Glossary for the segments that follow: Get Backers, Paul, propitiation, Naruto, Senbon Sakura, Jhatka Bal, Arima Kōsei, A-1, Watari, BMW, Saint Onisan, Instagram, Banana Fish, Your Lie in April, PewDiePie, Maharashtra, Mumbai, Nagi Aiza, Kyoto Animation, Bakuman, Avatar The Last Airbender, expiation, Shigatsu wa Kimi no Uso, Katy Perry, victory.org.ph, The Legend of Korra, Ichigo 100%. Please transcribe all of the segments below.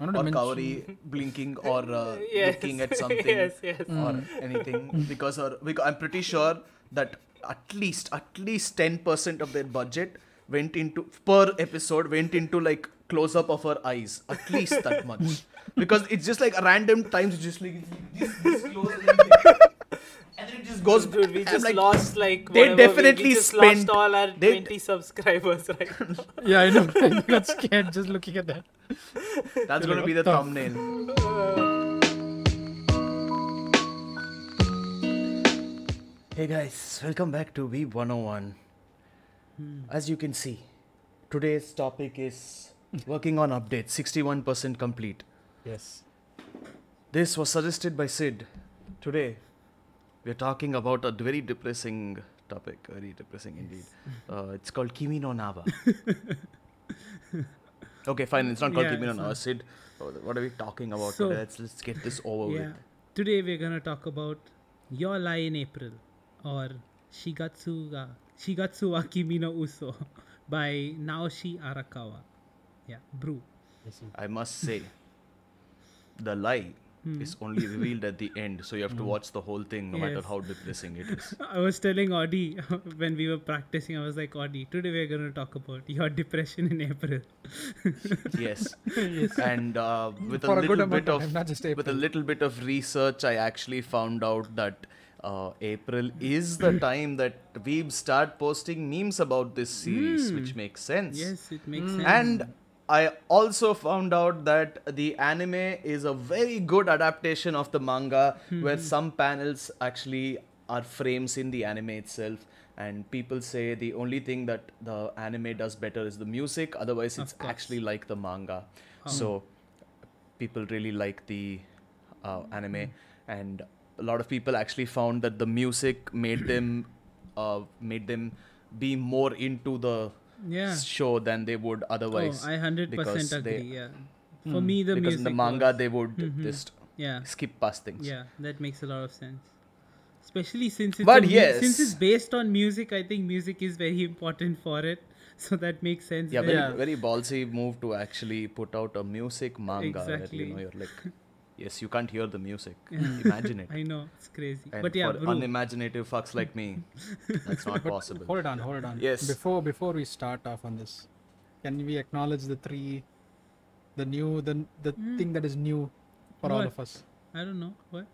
or Kaori blinking or yes, looking at something or anything, because I'm pretty sure that at least 10% of their budget went into per episode like close up of her eyes, at least that much, because it's just like random times, just like this close and then it just goes. Dude, we just like, lost like they definitely spent all our 20 subscribers right now. Yeah, I know. I got scared just looking at that. That's gonna be the thumbnail. Hey guys, welcome back to Weeb101. As you can see, today's topic is working on updates, 61% complete. Yes. This was suggested by Sid. Today, we're talking about a very depressing topic, very depressing indeed. It's called Kimi no Nawa. Okay, fine, it's not called Kimi no Nawa. Sid, what are we talking about today? Let's get this over with. Today, we're going to talk about Your Lie in April, or Shigatsu wa Kimi no Uso by Naoshi Arakawa. Yeah, brew. I must say, the lie is only revealed at the end, so you have to watch the whole thing no matter how depressing it is. I was telling Audi when we were practicing, I was like, Audi, today we're going to talk about your depression in April. Yes. And with a little bit of research, I actually found out that April is the time that weeb start posting memes about this series, which makes sense. Yes, it makes sense. And I also found out that the anime is a very good adaptation of the manga, where some panels actually are frames in the anime itself. And people say the only thing that the anime does better is the music. Otherwise, it's actually like the manga. So people really like the anime. And a lot of people actually found that the music made them be more into the show than they would otherwise. Oh, I 100% agree. For me, the music. Because in the manga, they would just skip past things. Yeah, that makes a lot of sense. Especially since it's based on music, I think music is very important for it. So that makes sense. Yeah, very ballsy move to actually put out a music manga. Exactly. That, you're like... Yes, you can't hear the music. Imagine it. I know, it's crazy. And but for unimaginative fucks like me, that's not possible. Hold on. Yes. Before we start off on this, can we acknowledge the thing that is new for all of us? I don't know. What?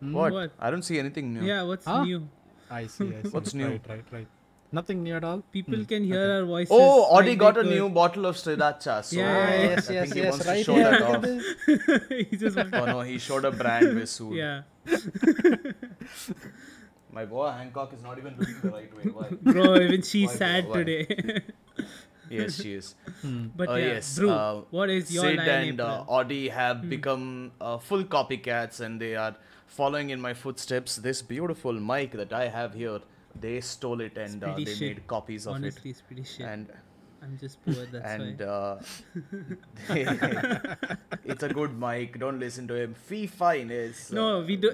What? I don't see anything new. Yeah, what's new? I see. What's new? Right. Nothing new at all. People can hear our voices. Oh, Audi got a new bottle of Sriracha. So I think he wants to show that off. He showed a brand with Soon. Yeah. My boy Hancock is not even looking the right way. Why? Bro, even she's sad today. Yes, she is. But Drew, what is your Sid and Audi have become full copycats, and they are following in my footsteps. This beautiful mic that I have here, they stole it and they made copies of it. Honestly, it's pretty shit. And I'm just poor, that's why. It's a good mic. Don't listen to him. Fee fine is... No, we do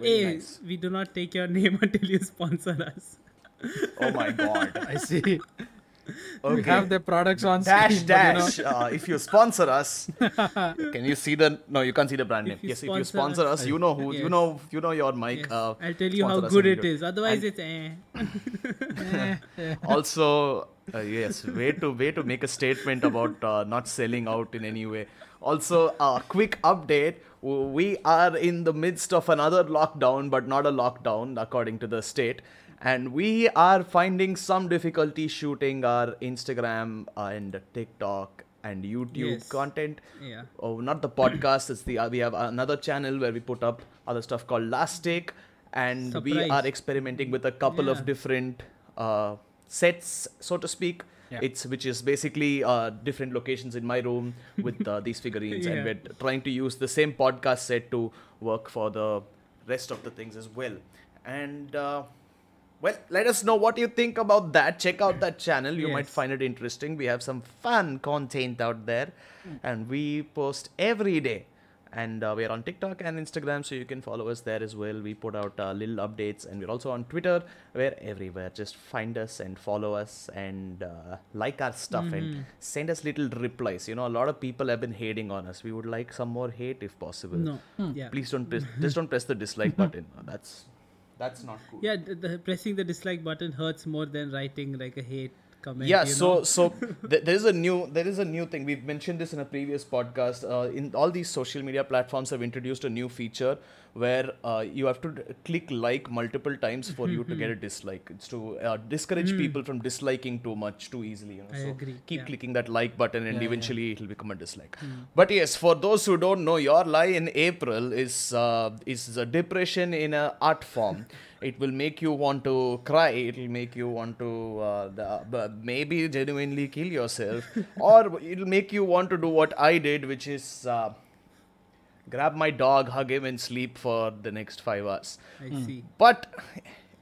not take your name until you sponsor us. Oh my god. I see. Okay. We have their products on screen. If you sponsor us, can you see the? No, you can't see the brand name. Yes, if you sponsor us, you know who. Yes. You know your mic. Yes. I'll tell you how good it is. Otherwise, it's Also, way to make a statement about not selling out in any way. Also, a quick update. We are in the midst of another lockdown, but not a lockdown according to the state. And we are finding some difficulty shooting our Instagram and TikTok and YouTube content. Yeah. Oh, not the podcast. It's we have another channel where we put up other stuff called Last Take. And we are experimenting with a couple of different sets, so to speak. Yeah. Which is basically different locations in my room with these figurines. And we're trying to use the same podcast set to work for the rest of the things as well. And... well, let us know what you think about that. Check out that channel. You might find it interesting. We have some fun content out there. And we post every day. And we are on TikTok and Instagram, so you can follow us there as well. We put out little updates, and we're also on Twitter. We're everywhere. Just find us and follow us and like our stuff and send us little replies. You know, a lot of people have been hating on us. We would like some more hate if possible. No, please don't press, just don't press the dislike button. That's not cool. Yeah, pressing the dislike button hurts more than writing like a hate. Comment, yeah, there is a new thing. We've mentioned this in a previous podcast. In all these social media platforms have introduced a new feature where you have to click like multiple times for you to get a dislike. It's to discourage people from disliking too much too easily. You know? I agree. Keep clicking that like button, and eventually it will become a dislike. But yes, for those who don't know, Your Lie in April is a depression in an art form. It will make you want to cry. It will make you want to maybe genuinely kill yourself. Or it will make you want to do what I did, which is grab my dog, hug him, and sleep for the next 5 hours. I see. But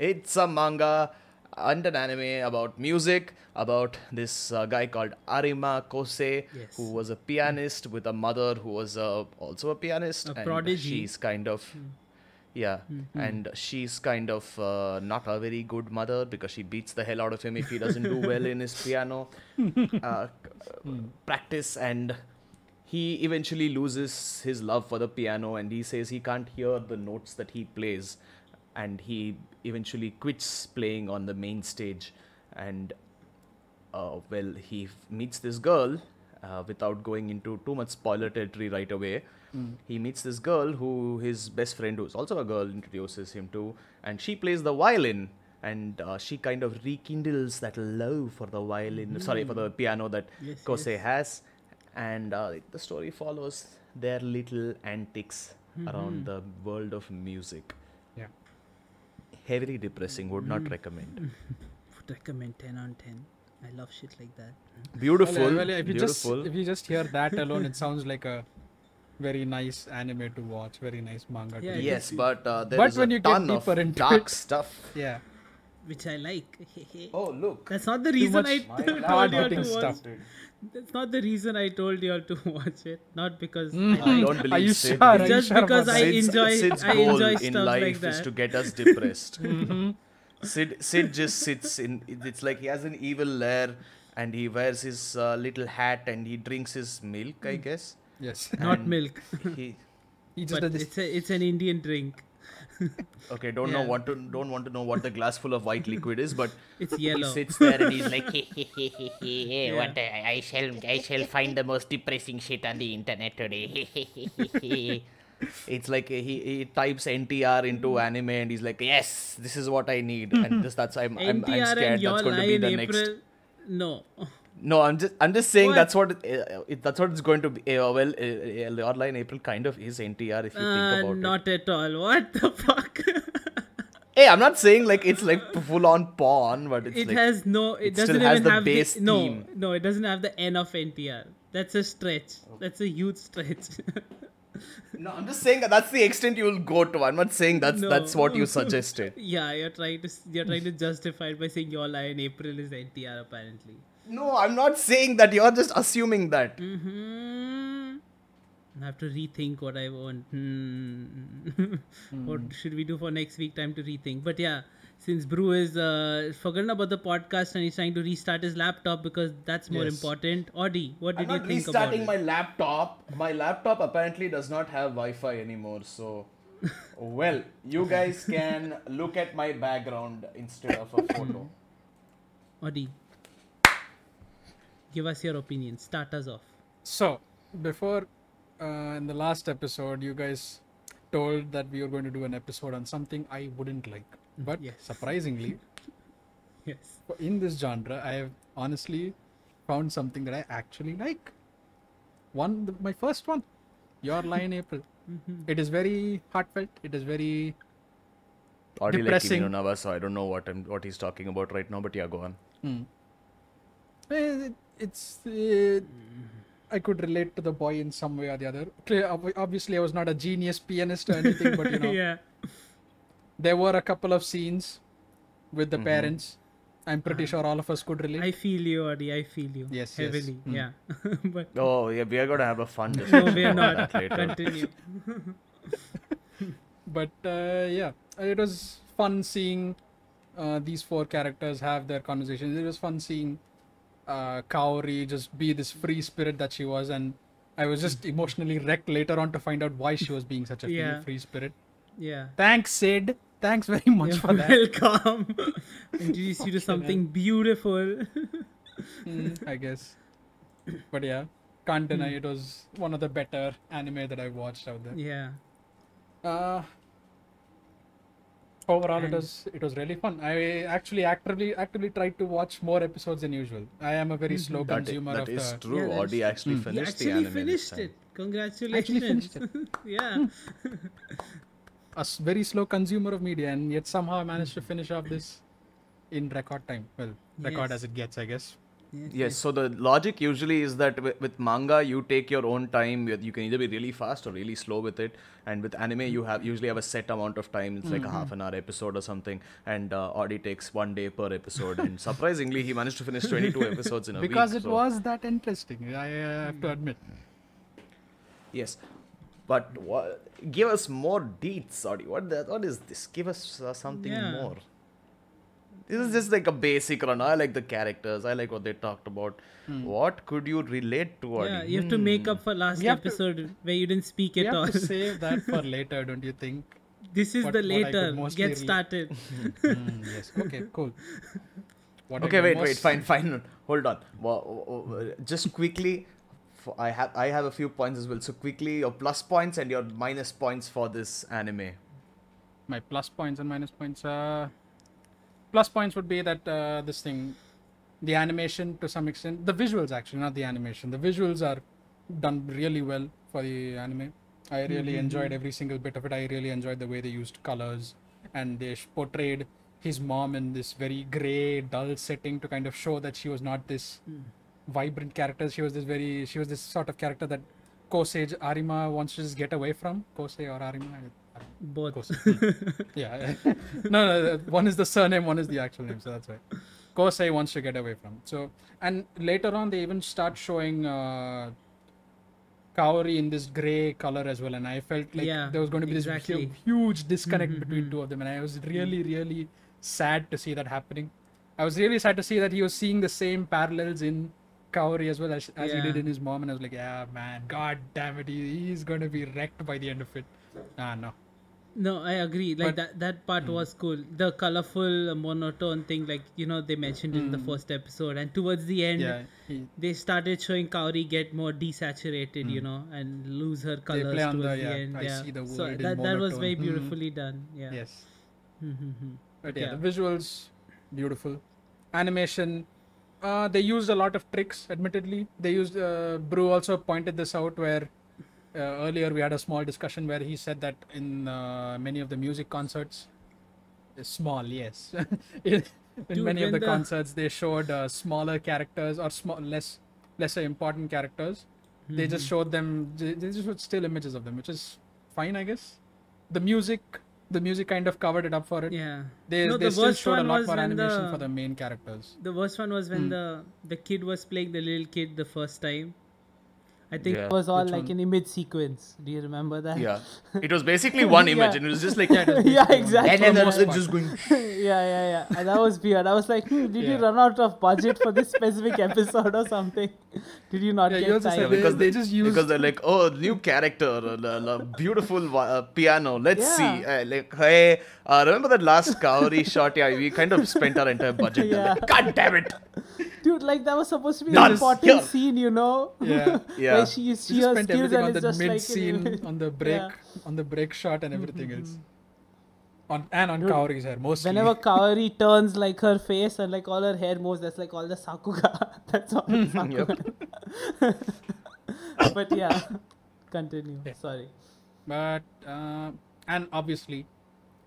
it's a manga and an anime about music, about this guy called Arima Kōsei, who was a pianist with a mother who was also a pianist. A prodigy. She's kind of... Yeah, and she's kind of not a very good mother because she beats the hell out of him if he doesn't do well in his piano practice. And he eventually loses his love for the piano, and he says he can't hear the notes that he plays. And he eventually quits playing on the main stage. And, well, he meets this girl, without going into too much spoiler territory right away. He meets this girl who his best friend, who's also a girl, introduces him to, and she plays the violin, and she kind of rekindles that love for the violin, sorry, for the piano that Kosei has, and the story follows their little antics around the world of music. Yeah, heavily depressing. Would not recommend. Would recommend 10 on 10. I love shit like that. Beautiful. Well, if you just hear that alone, it sounds like a very nice anime to watch, very nice manga to read. Yes, but there is a ton of dark stuff. Yeah. Which I like. Oh, look. That's not the reason I told you to watch it. That's not the reason I told you all to watch it. Not because I don't believe it. Just because I enjoy stuff like that. Sid's goal in life is to get us depressed. Sid just sits in, it's like he has an evil lair, and he wears his little hat, and he drinks his milk, I guess. Yes. And not milk. He just but it's an Indian drink. Okay, don't want to know what the glass full of white liquid is, but it's yellow. He sits there and he's like, hey, what I shall find the most depressing shit on the internet today. It's like he types NTR into anime, and he's like, yes, this is what I need, and I'm scared that's going to be the next. No, I'm just saying what? that's what it's going to be. Well, Your Lie in April kind of is NTR if you think about it. Not at all. What the fuck? Hey, I'm not saying like it's like full on porn, but it's it doesn't even have the base theme. No, it doesn't have the N of NTR. That's a stretch. Okay. That's a huge stretch. No, I'm just saying that's the extent you will go to. I'm not saying that's what you suggested. Yeah, you're trying to justify it by saying Your Lie in April is NTR apparently. No, I'm not saying that. You're just assuming that. I have to rethink what I want. What should we do for next week? Time to rethink. But yeah, since Brew is forgotten about the podcast and he's trying to restart his laptop because that's more important. Audi, what did you think about it? I'm restarting my laptop. My laptop apparently does not have Wi-Fi anymore. So, well, you guys can look at my background instead of a photo. Audi. Give us your opinion. Start us off. So, before in the last episode, you guys told that we were going to do an episode on something I wouldn't like. But surprisingly, in this genre, I have honestly found something that I actually like. My first one, Your Lie in April. It is very heartfelt. It is very depressing. Like Kimi no Nawa, so I don't know what he's talking about right now, but yeah, go on. I could relate to the boy in some way or the other. Obviously, I was not a genius pianist or anything, but you know, there were a couple of scenes with the parents I'm pretty sure all of us could relate. I feel you, Adi. I feel you. Yes, heavily. Yes. Yeah. But oh, yeah. We are gonna have a fun discussion. No, we are not. Continue. But yeah, it was fun seeing these four characters have their conversations. It was fun seeing Kaori just be this free spirit that she was, and I was just emotionally wrecked later on to find out why she was being such a free spirit. Yeah. Thanks, Sid. Thanks very much for that. Welcome. Introduce you to something beautiful. I guess. But yeah, can't deny it was one of the better anime that I watched out there. Yeah. Overall, it was really fun. I actually actively tried to watch more episodes than usual. I am a very slow consumer of the... That is true. Audi actually finished the anime. Congratulations. Actually finished it. Yeah. A very slow consumer of media, and yet somehow I managed to finish off this in record time. Well, record as it gets, I guess. Yes, so the logic usually is that with manga, you take your own time. You can either be really fast or really slow with it. And with anime, you usually have a set amount of time. It's like a half-an-hour episode or something. And Audi takes 1 day per episode. And surprisingly, he managed to finish 22 episodes in a week. Because it was that interesting, I have to admit. Yes. But give us more deets, Audi. What is this? Give us something more. This is just like a basic run. I like the characters. I like what they talked about. What could you relate to? Audi? Yeah, you have to make up for last episode where you didn't speak at all. You have to save that for later, don't you think? This is the later. Get started. Yes. Okay, cool. What wait. Fine. Hold on. Just quickly... I have a few points as well. So quickly, your plus points and your minus points for this anime. My plus points and minus points. Plus points would be that this thing, the animation to some extent, the visuals actually, not the animation. The visuals are done really well for the anime. I really enjoyed every single bit of it. I really enjoyed the way they used colors and they portrayed his mom in this very grey, dull setting to kind of show that she was not this... vibrant character. She was this sort of character that Kōsei Arima wants to just get away from. Kōsei or Arima? Both. Yeah. No, one is the surname, one is the actual name, so that's right. Kōsei wants to get away from. So, and later on, they even start showing Kaori in this grey color as well, and I felt like there was going to be this huge disconnect between two of them, and I was really, really sad to see that happening. I was really sad to see that he was seeing the same parallels in Kaori as well as he did in his mom, and I was like, yeah, man, god damn it, he's gonna be wrecked by the end of it. No, I agree. Like that part was cool. The colorful, monotone thing, like they mentioned in the first episode, and towards the end, they started showing Kaori get more desaturated, and lose her colors towards the end. I see the world in monotone. That was very beautifully done. Yeah. Yes. But yeah, the visuals. Beautiful. Animation, they used a lot of tricks, admittedly. They used, Brew also pointed this out where earlier we had a small discussion where he said that in many of the music concerts, in many of the concerts, they showed smaller characters or lesser important characters. They just showed them, they just showed still images of them, which is fine, I guess. The music kind of covered it up for it. Yeah. They still showed a lot more animation for the main characters. The worst one was when the kid was playing the little kid the first time. I think it was all like an image sequence. Do you remember that? Yeah. It was basically one image and it was just like... Yeah, exactly. And then that was just going... Yeah. And that was weird. I was like, did you run out of budget for this specific episode or something? Did you not get time? Because they just used... Because they're like, oh, new character, beautiful piano. Let's see. Like, hey, remember that last Kaori shot? Yeah, we kind of spent our entire budget. Like, god damn it! Dude, like that was supposed to be an important scene, Yeah. Where she used her skills and it's just like... scene, on the break shot and everything else. And on Kaori's hair, mostly. Whenever Kaori turns like her face and like all her hair moves, that's like all the Sakuga. That's all the Sakuga. But yeah, continue. Yeah. Sorry. But, and obviously,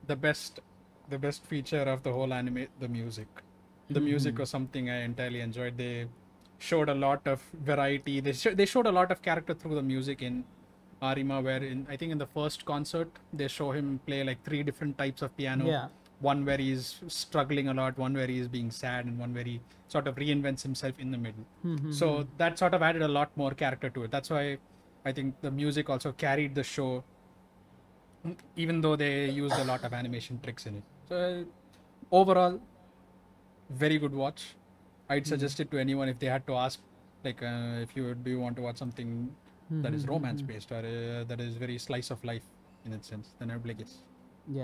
the best feature of the whole anime, the music. The music was something I entirely enjoyed. They showed a lot of variety. They showed a lot of character through the music in Arima, where I think in the first concert, they show him play like 3 different types of piano. Yeah. one where he's struggling a lot, one where he is being sad, and one where he sort of reinvents himself in the middle. Mm-hmm. So that sort of added a lot more character to it. That's why I think the music also carried the show, even though they used a lot of animation tricks in it. So overall, very good watch. I'd suggest it to anyone if they had to ask, like, if you do you want to watch something that is romance based or that is very slice of life in its sense, then I'd be like, yes,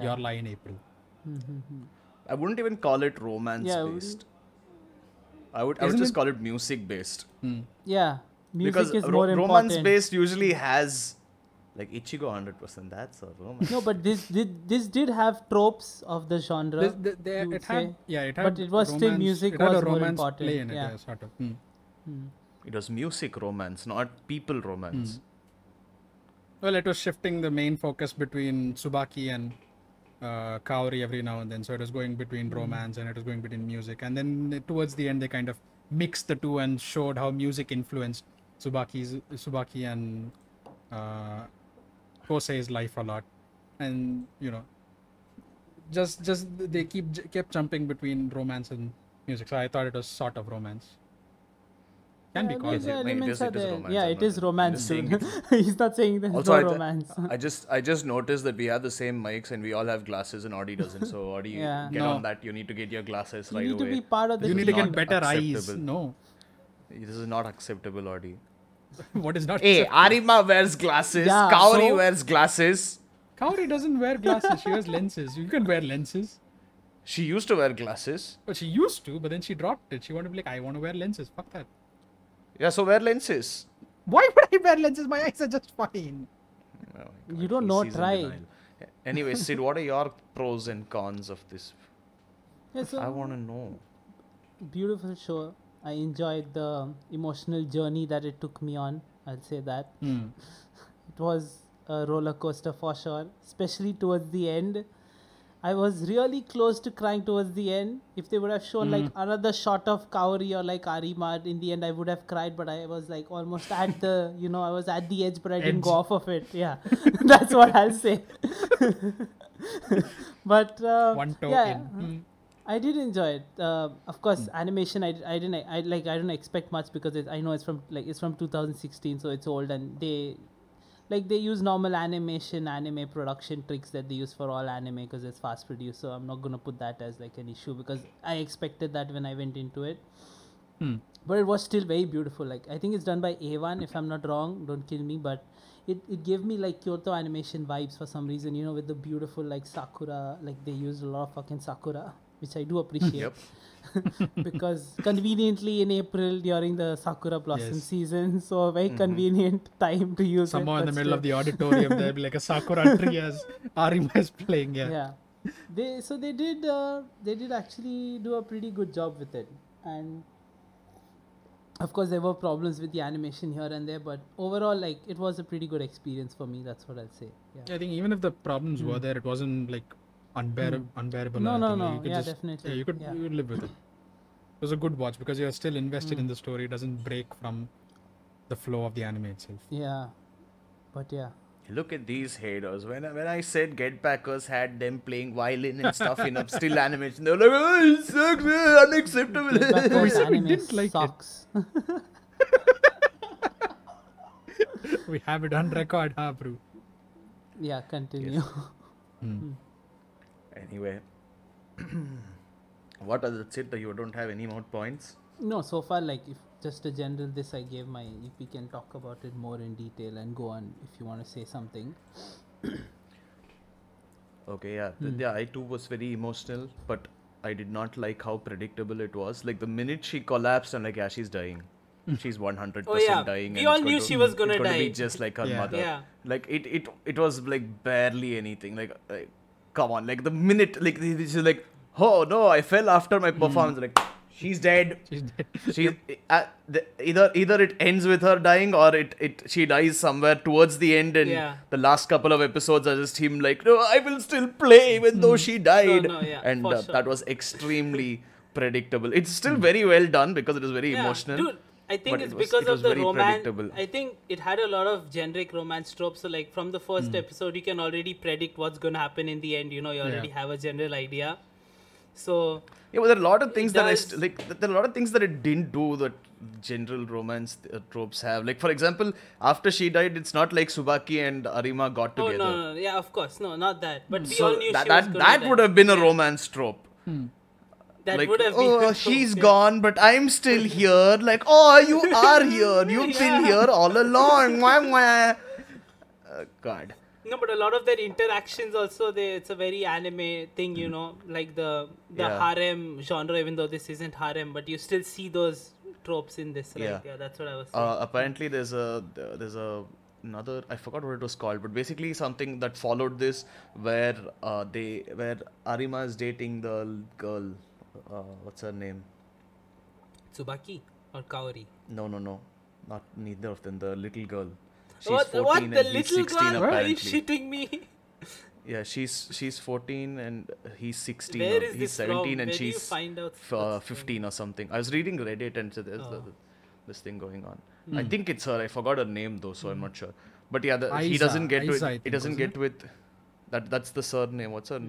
Your Lie in April. I wouldn't even call it romance based. I would just call it music based. Yeah, music because is more important. Romance based usually has like Ichigo 100%. That's a romance. No, but this did have tropes of the genre. It had, but it was romance, still music it was had a more important. Play in it, sort of. It was music romance, not people romance. Well, it was shifting the main focus between Tsubaki and Kaori every now and then, so it was going between romance and it was going between music, and then towards the end they kind of mixed the two and showed how music influenced Tsubaki and Kōsei's life a lot, and you know, just they kept jumping between romance and music, so I thought it was sort of romance. Can be called it is romance. Yeah, it is romance. He's not saying that. Also, romance. I just noticed that we have the same mics and we all have glasses and Audi doesn't. So Audi, on that. You need to get your glasses right away. You need to be part of the. You need to get better acceptable eyes. No, this is not acceptable, Audi. What is not? Hey, Arima wears glasses. Yeah, Kaori wears glasses. Kaori doesn't wear glasses. She wears lenses. You can wear lenses. She used to wear glasses. But she used to, but then she dropped it. She wanted to be like, I want to wear lenses. Fuck that. Yeah, so wear lenses. Why would I wear lenses? My eyes are just fine. Oh, you don't know, try. Anyway, Sid, what are your pros and cons of this? Yeah, so I want to know. Beautiful show. I enjoyed the emotional journey that it took me on. I'll say that. It was a roller coaster for sure, especially towards the end. I was really close to crying towards the end. If they would have shown like another shot of Kaori or like Arima, in the end I would have cried, but I was like almost at the, you know, I was at the edge, but I didn't go off of it. Yeah, that's what I'll say. But I did enjoy it. Of course, animation, I don't expect much because I know it's from 2016, so it's old, and they use normal anime production tricks that they use for all anime because it's fast produced. So I'm not going to put that as like an issue because I expected that when I went into it. But it was still very beautiful. Like, I think it's done by A-1, if I'm not wrong. Don't kill me. But it gave me like Kyoto Animation vibes for some reason, you know, with the beautiful like sakura. Like, they used a lot of fucking sakura, which I do appreciate. Because conveniently in April during the sakura blossom season, so a very convenient time to use somehow in the middle of the auditorium there'll be like a sakura tree as Arima is playing. They did actually do a pretty good job with it, and of course there were problems with the animation here and there, but overall, like, it was a pretty good experience for me. That's what I'll say. I think even if the problems were there, it wasn't like unbearable. No. Definitely. You could live with it. It was a good watch because you're still invested in the story. It doesn't break from the flow of the anime itself. Yeah. But yeah. Look at these haters. When I said Get Backers had them playing violin and stuff in still animation, they were like, oh, it sucks, unacceptable. We said we didn't like it. We have it on record, huh, bro? Yeah, continue. Anyway, what other shit that you don't have any more points? No, so far, like, if just a general this I gave my, if we can talk about it more in detail and go on if you want to say something. Okay, yeah, I too was very emotional, but I did not like how predictable it was. Like, the minute she collapsed, I'm like, yeah, she's dying. She's 100% dying. We all knew she was going to die. It's going to be just like her mother. Yeah. Like, it was, like, barely anything. Like come on, like the minute, like she's like, oh no, I fell after my performance. Like, she's dead. She's dead. Either it ends with her dying or she dies somewhere towards the end. And the last couple of episodes are just him like, no, I will still play even though she died. And that was extremely predictable. It's still very well done because it is very emotional. Dude, I think it was because of the romance. I think it had a lot of generic romance tropes. So, like, from the first episode, you can already predict what's going to happen in the end. You know, you already have a general idea. So yeah, but there are a lot of things that there are a lot of things that it didn't do that general romance tropes have. Like, for example, after she died, it's not like Tsubaki and Arima got together. Oh, no, no, yeah, of course, no, not that. But we all knew that would have been a romance trope. That like, would have been she's gone, but I'm still here. Like, oh, you are here. You've been here all along. God. No, but a lot of their interactions also, it's a very anime thing, you know, like the harem genre, even though this isn't harem, but you still see those tropes in this, right? Yeah, that's what I was saying. Apparently, there's another, I forgot what it was called, but basically something that followed this, where Arima is dating the girl, what's her name? Tsubaki or Kaori? No, not neither of them. The little girl. She's what, 14 what? And the he's 16 girl? Apparently. Are you shitting me? Yeah, she's 14 and he's 16. Where is he's 17 and she's 15 or something. I was reading Reddit and so there's this thing going on. I think it's her. I forgot her name though, so I'm not sure. But yeah, he doesn't get Aiza, with. It doesn't get with. That's the surname. What's her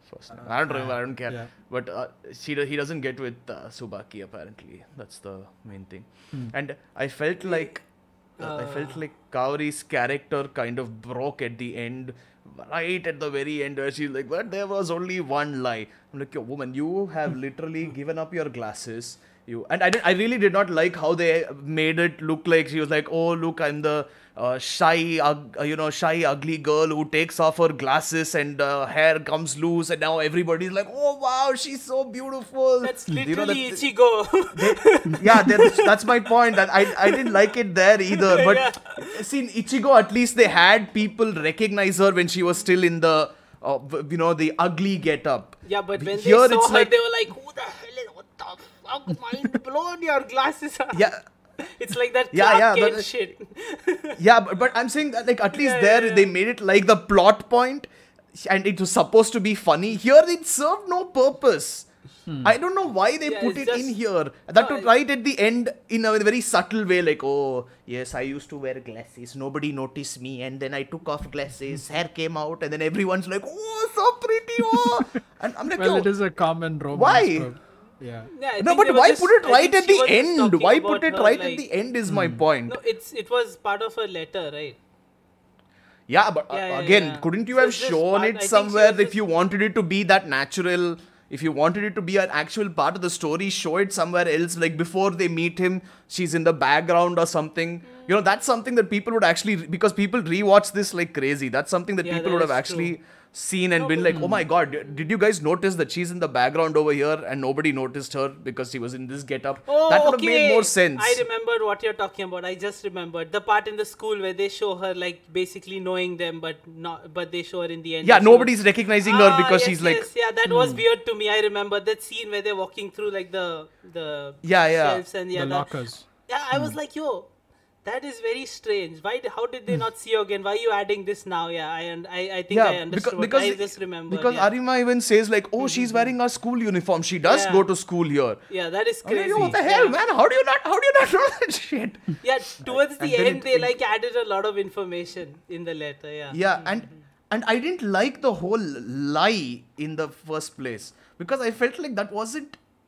first name? I don't remember. I don't care. Yeah. But he doesn't get with Tsubaki apparently. That's the main thing. And I felt like. I felt like Kaori's character kind of broke at the end, right at the very end, where she's like, "But there was only one lie." I'm like, "Yo, woman, you have literally given up your glasses." I really did not like how they made it look like she was like, "Oh, look, I'm the shy, ugly girl who takes off her glasses and hair comes loose, and now everybody's like, oh wow, she's so beautiful." That's literally Ichigo. That's my point. That I didn't like it there either. But see, in Ichigo, at least they had people recognize her when she was still in the the ugly getup. Yeah, but when here they saw her, they were like, "Who the hell is what the fuck?" Mind blown, your glasses are. Yeah, it's like that. But shit. but I'm saying that, like, at least they made it like the plot point, and it was supposed to be funny. Here it served no purpose. I don't know why they put it in here. That was right at the end in a very subtle way, like, "Oh yes, I used to wear glasses. Nobody noticed me, and then I took off glasses. Hair came out, and then everyone's like, oh, so pretty, oh." And I'm like, well, it is a common romance. Why? Trope. No, but why put it right at the end? Why put it right at the end is my point. No, it was part of her letter, right? Yeah, but again, couldn't you have shown it somewhere if you wanted it to be that natural? If you wanted it to be an actual part of the story, show it somewhere else. Like, before they meet him, she's in the background or something. You know, that's something that people would actually, because people rewatch this like crazy. That's something that people would have actually seen and been like, "Oh my god, did you guys notice that she's in the background over here and nobody noticed her because she was in this getup?" Oh, that would have made more sense. I remembered what you're talking about. I just remembered the part in the school where they show her like basically knowing them, but they show her in the end. Yeah, nobody's recognizing her because she's like. Yes, yeah, that was weird to me. I remember that scene where they're walking through like the shelves and the lockers. Yeah, I was like, yo. That is very strange. How did they not see you again? Why are you adding this now? Yeah, I think I understood. Because I just remember. Because Arima even says like, "Oh, she's wearing a school uniform. She does go to school here." Yeah, that is crazy. Like, what the hell, man? How do you not know that shit? Yeah, towards the end they like added a lot of information in the letter. Yeah. Yeah, and I didn't like the whole lie in the first place because I felt like that wasn't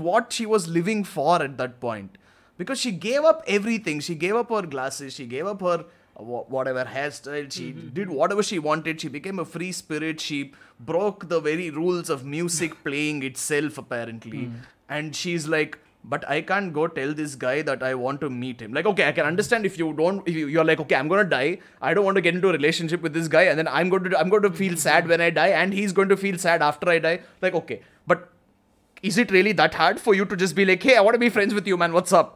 what she was living for at that point. Because she gave up everything. She gave up her glasses. She gave up her whatever hairstyle. She did whatever she wanted. She became a free spirit. She broke the very rules of music playing itself, apparently. And she's like, "But I can't go tell this guy that I want to meet him." Like, okay, I can understand if you don't. If you're like, "Okay, I'm gonna die. I don't want to get into a relationship with this guy, and then I'm going to feel sad when I die, and he's going to feel sad after I die." Like, okay, but is it really that hard for you to just be like, "Hey, I want to be friends with you, man. What's up?"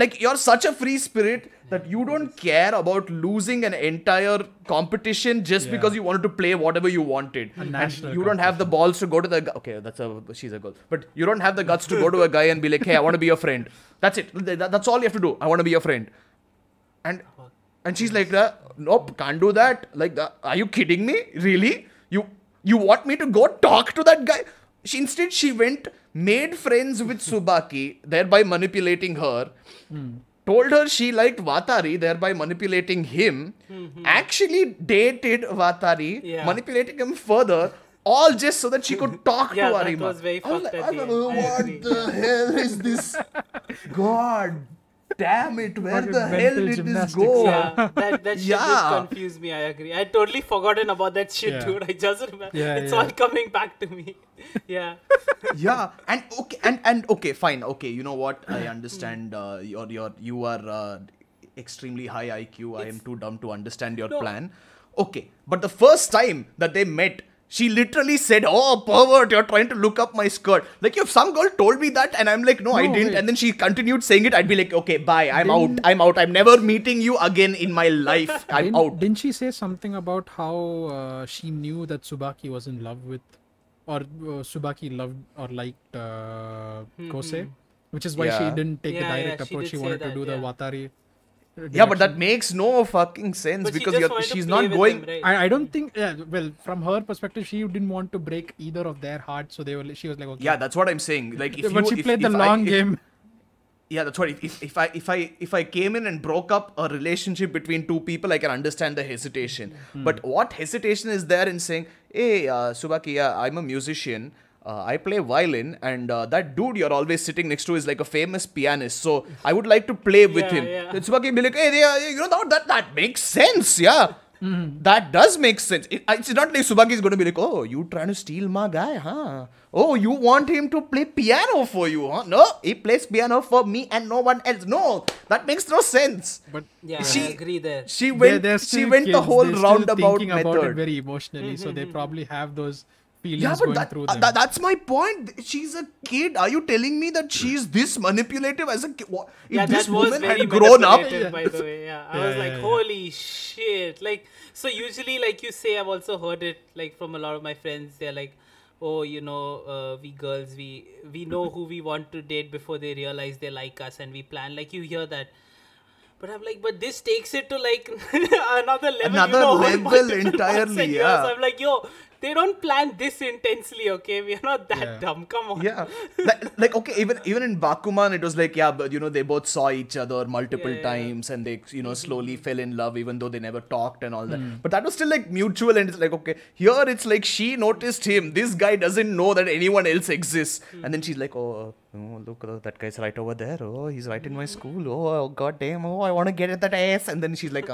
Like, you're such a free spirit that you don't care about losing an entire competition just because you wanted to play whatever you wanted. And you don't have the balls to go to the guy. Okay, she's a girl. But you don't have the guts to go to a guy and be like, "Hey, I want to be your friend." That's it. That's all you have to do. "I want to be your friend." And she's like, "Nope, can't do that. Like, are you kidding me? Really? You want me to go talk to that guy?" Instead, she went, made friends with Tsubaki, thereby manipulating her, told her she liked Watari, thereby manipulating him, actually dated Watari, manipulating him further, all just so that she could talk to Arima. That was very fucked at the end. What the hell is this? God damn it! Where the hell did this go? Yeah, that shit just confused me. I agree. I had totally forgotten about that shit, dude. I just remember. It's all coming back to me. And okay, fine. Okay, you know what? I understand. You are extremely high IQ. I am too dumb to understand your plan. Okay, but the first time that they met, she literally said, "Oh, pervert, you're trying to look up my skirt." Like, if some girl told me that and I'm like, no, I didn't. Wait. And then she continued saying it, I'd be like, okay, bye. I'm out. I'm never meeting you again in my life. I'm out. Didn't she say something about how she knew that Tsubaki was in love with, or Tsubaki loved or liked Kōsei? Which is why she didn't take the direct approach. She wanted to do the Watari. Yeah, but that makes no fucking sense, but because she's not going... Them, right? I don't think... Yeah, well, from her perspective, she didn't want to break either of their hearts, so she was like, okay. Yeah, that's what I'm saying. Like, she played the long game. Yeah, that's what... If I came in and broke up a relationship between two people, I can understand the hesitation. But what hesitation is there in saying, "Hey, Tsubaki, I'm a musician. I play violin, and that dude you're always sitting next to is like a famous pianist, so I would like to play with him." Then Tsubaki be like, "Hey, that makes sense, that does make sense." It's not like Tsubaki is going to be like, "Oh, you trying to steal my guy, huh? Oh, you want him to play piano for you, huh? No, he plays piano for me and no one else. No, that makes no sense." But yeah, I agree there. She went the whole roundabout method. About it very emotionally, so they probably have those. Yeah, but that's my point. She's a kid. Are you telling me that she's this manipulative as a kid? If this woman had grown up... By the way, I was like, holy shit. Like, so usually, like you say, I've also heard it like from a lot of my friends. They're like, "Oh, you know, we girls, we know who we want to date before they realize they like us, and we plan." Like, you hear that. But I'm like, but this takes it to like another level. Another level entirely, So I'm like, yo, they don't plan this intensely, okay? We are not that dumb. Come on. Yeah. Like, okay, even in Bakuman, it was like, but you know, they both saw each other multiple times and they, you know, slowly fell in love, even though they never talked and all that. But that was still like mutual, and it's like, okay, here it's like she noticed him. This guy doesn't know that anyone else exists. And then she's like, "Oh, look, that guy's right over there. Oh, he's right in my school. Oh, god damn. Oh, I want to get at that ass." And then she's like,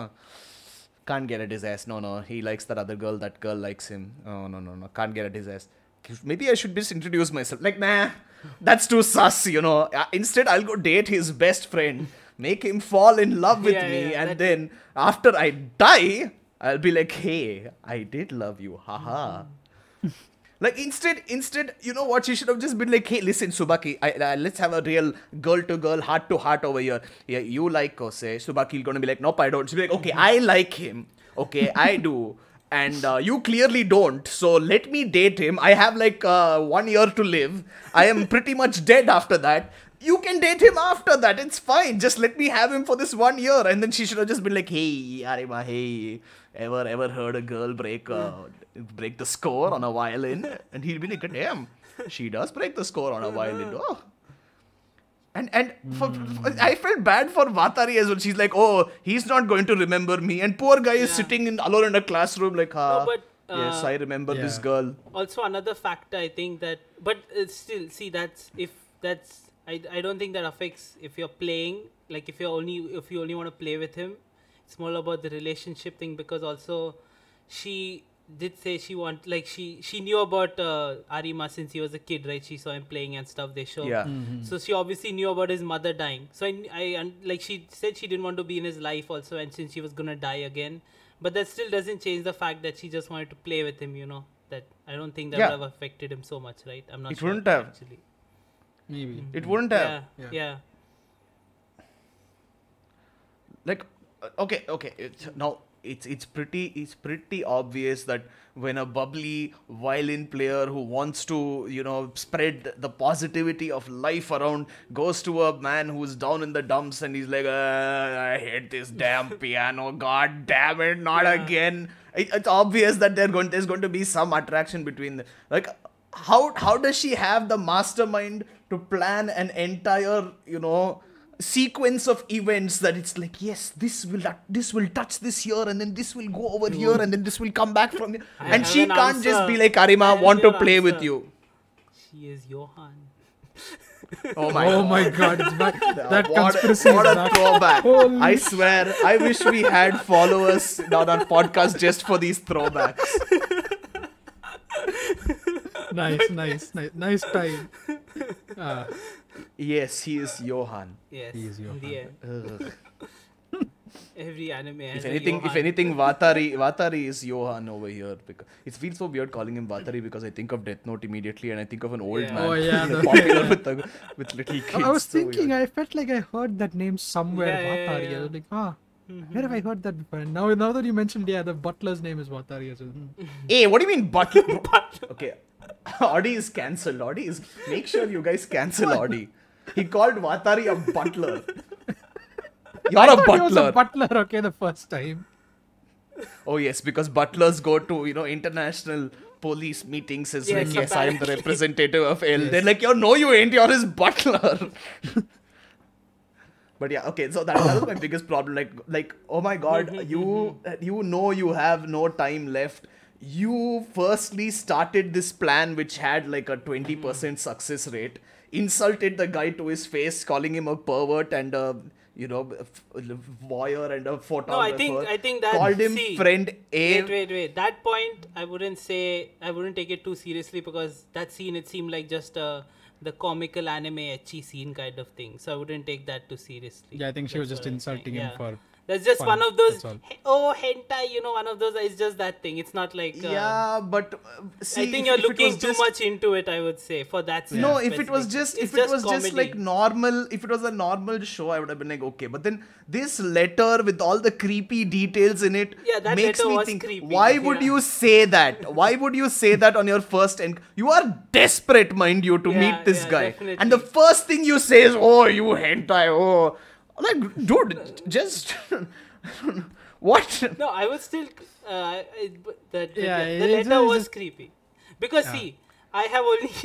"Can't get at his ass. No, he likes that other girl. That girl likes him. Oh, no. Can't get at his ass. Maybe I should just introduce myself." Like, nah, that's too sus, you know. Instead, I'll go date his best friend. Make him fall in love with me. And then after I die, I'll be like, "Hey, I did love you. Haha." Like, instead, you know what? She should have just been like, "Hey, listen, Tsubaki, let's have a real girl-to-girl, heart-to-heart over here. Yeah, you like Kōsei." Tsubaki is going to be like, "Nope, I don't." She'll be like, "Okay, I like him. Okay, I do. And you clearly don't. So let me date him. I have like 1 year to live. I am pretty much dead after that. You can date him after that. It's fine. Just let me have him for this 1 year." And then she should have just been like, "Hey, Arima, hey, ever heard a girl break the score on a violin?" And he'll be like, "Damn, she does break the score on a violin." Oh. And I felt bad for Watari as well. She's like, "Oh, he's not going to remember me." And poor guy is sitting alone in a classroom like, yes, I remember this girl. Also another factor, I think that, but still, see, I don't think that affects if you're playing. Like, if you only want to play with him, it's more about the relationship thing, because also she did say she knew about Arima since he was a kid, right? She saw him playing and stuff. They showed. Yeah. So she obviously knew about his mother dying. So and she said she didn't want to be in his life also, and since she was gonna die again, but that still doesn't change the fact that she just wanted to play with him. You know, that I don't think that would have affected him so much, right? I'm not. It wouldn't have. Actually. Maybe. It wouldn't have. Yeah. Like, okay. It's pretty obvious that when a bubbly violin player who wants to, you know, spread the positivity of life around goes to a man who's down in the dumps and he's like, "I hate this damn piano. God damn it, not again." It's obvious that there's going to be some attraction between them. Like, how does she have the mastermind to plan an entire, you know, sequence of events that it's like, yes, this will touch this here, and then this will go over here, and then this will come back from here. And she can't just be like, Arima, want to play with you. She is Johan. Oh my god, it's back. That conspiracy is back. What a throwback. I swear, I wish we had followers on our podcast just for these throwbacks. Nice time. Yes, he is Johan. Yes, he is Johan. Every anime has if anything, Watari is Johan over here. It feels so weird calling him Watari because I think of Death Note immediately and I think of an old man. Oh yeah, popular with little kids. I was thinking, I felt like I heard that name somewhere. Watari. I was like, where have I heard that before? And now that you mentioned, the butler's name is Watari as well. Hey, what do you mean butler? Okay, Audi is cancelled. Audi is. Make sure you guys cancel Audi. He called Watari a butler. You're a butler. He was a butler, okay, the first time. Oh yes, because butlers go to, international police meetings as well. Yes, I am the representative of L. Yes. They're like, no, you ain't. You're his butler. But yeah, okay. So that was my biggest problem. Like, oh my god, you have no time left. You firstly started this plan which had like a 20% success rate. Insulted the guy to his face, calling him a pervert and a voyeur and a photographer. No, I think that called him friend A. Wait. That point, I wouldn't take it too seriously because that scene, it seemed like just the comical anime etchy scene kind of thing. So I wouldn't take that too seriously. Yeah, I think she was just insulting him for. That's just one of those. Oh, hentai, one of those. It's just that thing. It's not like. Yeah, but see, I think you're looking too much into it. I would say for that. No, if it was just, like normal, if it was a normal show, I would have been like, okay. But then this letter with all the creepy details in it makes me think, why would you say that? Why would you say that on your first end? You are desperate, mind you, to meet this guy, definitely. And the first thing you say is, "Oh, you hentai." Oh. Like, dude, just what? No, I was still the letter was creepy because see, I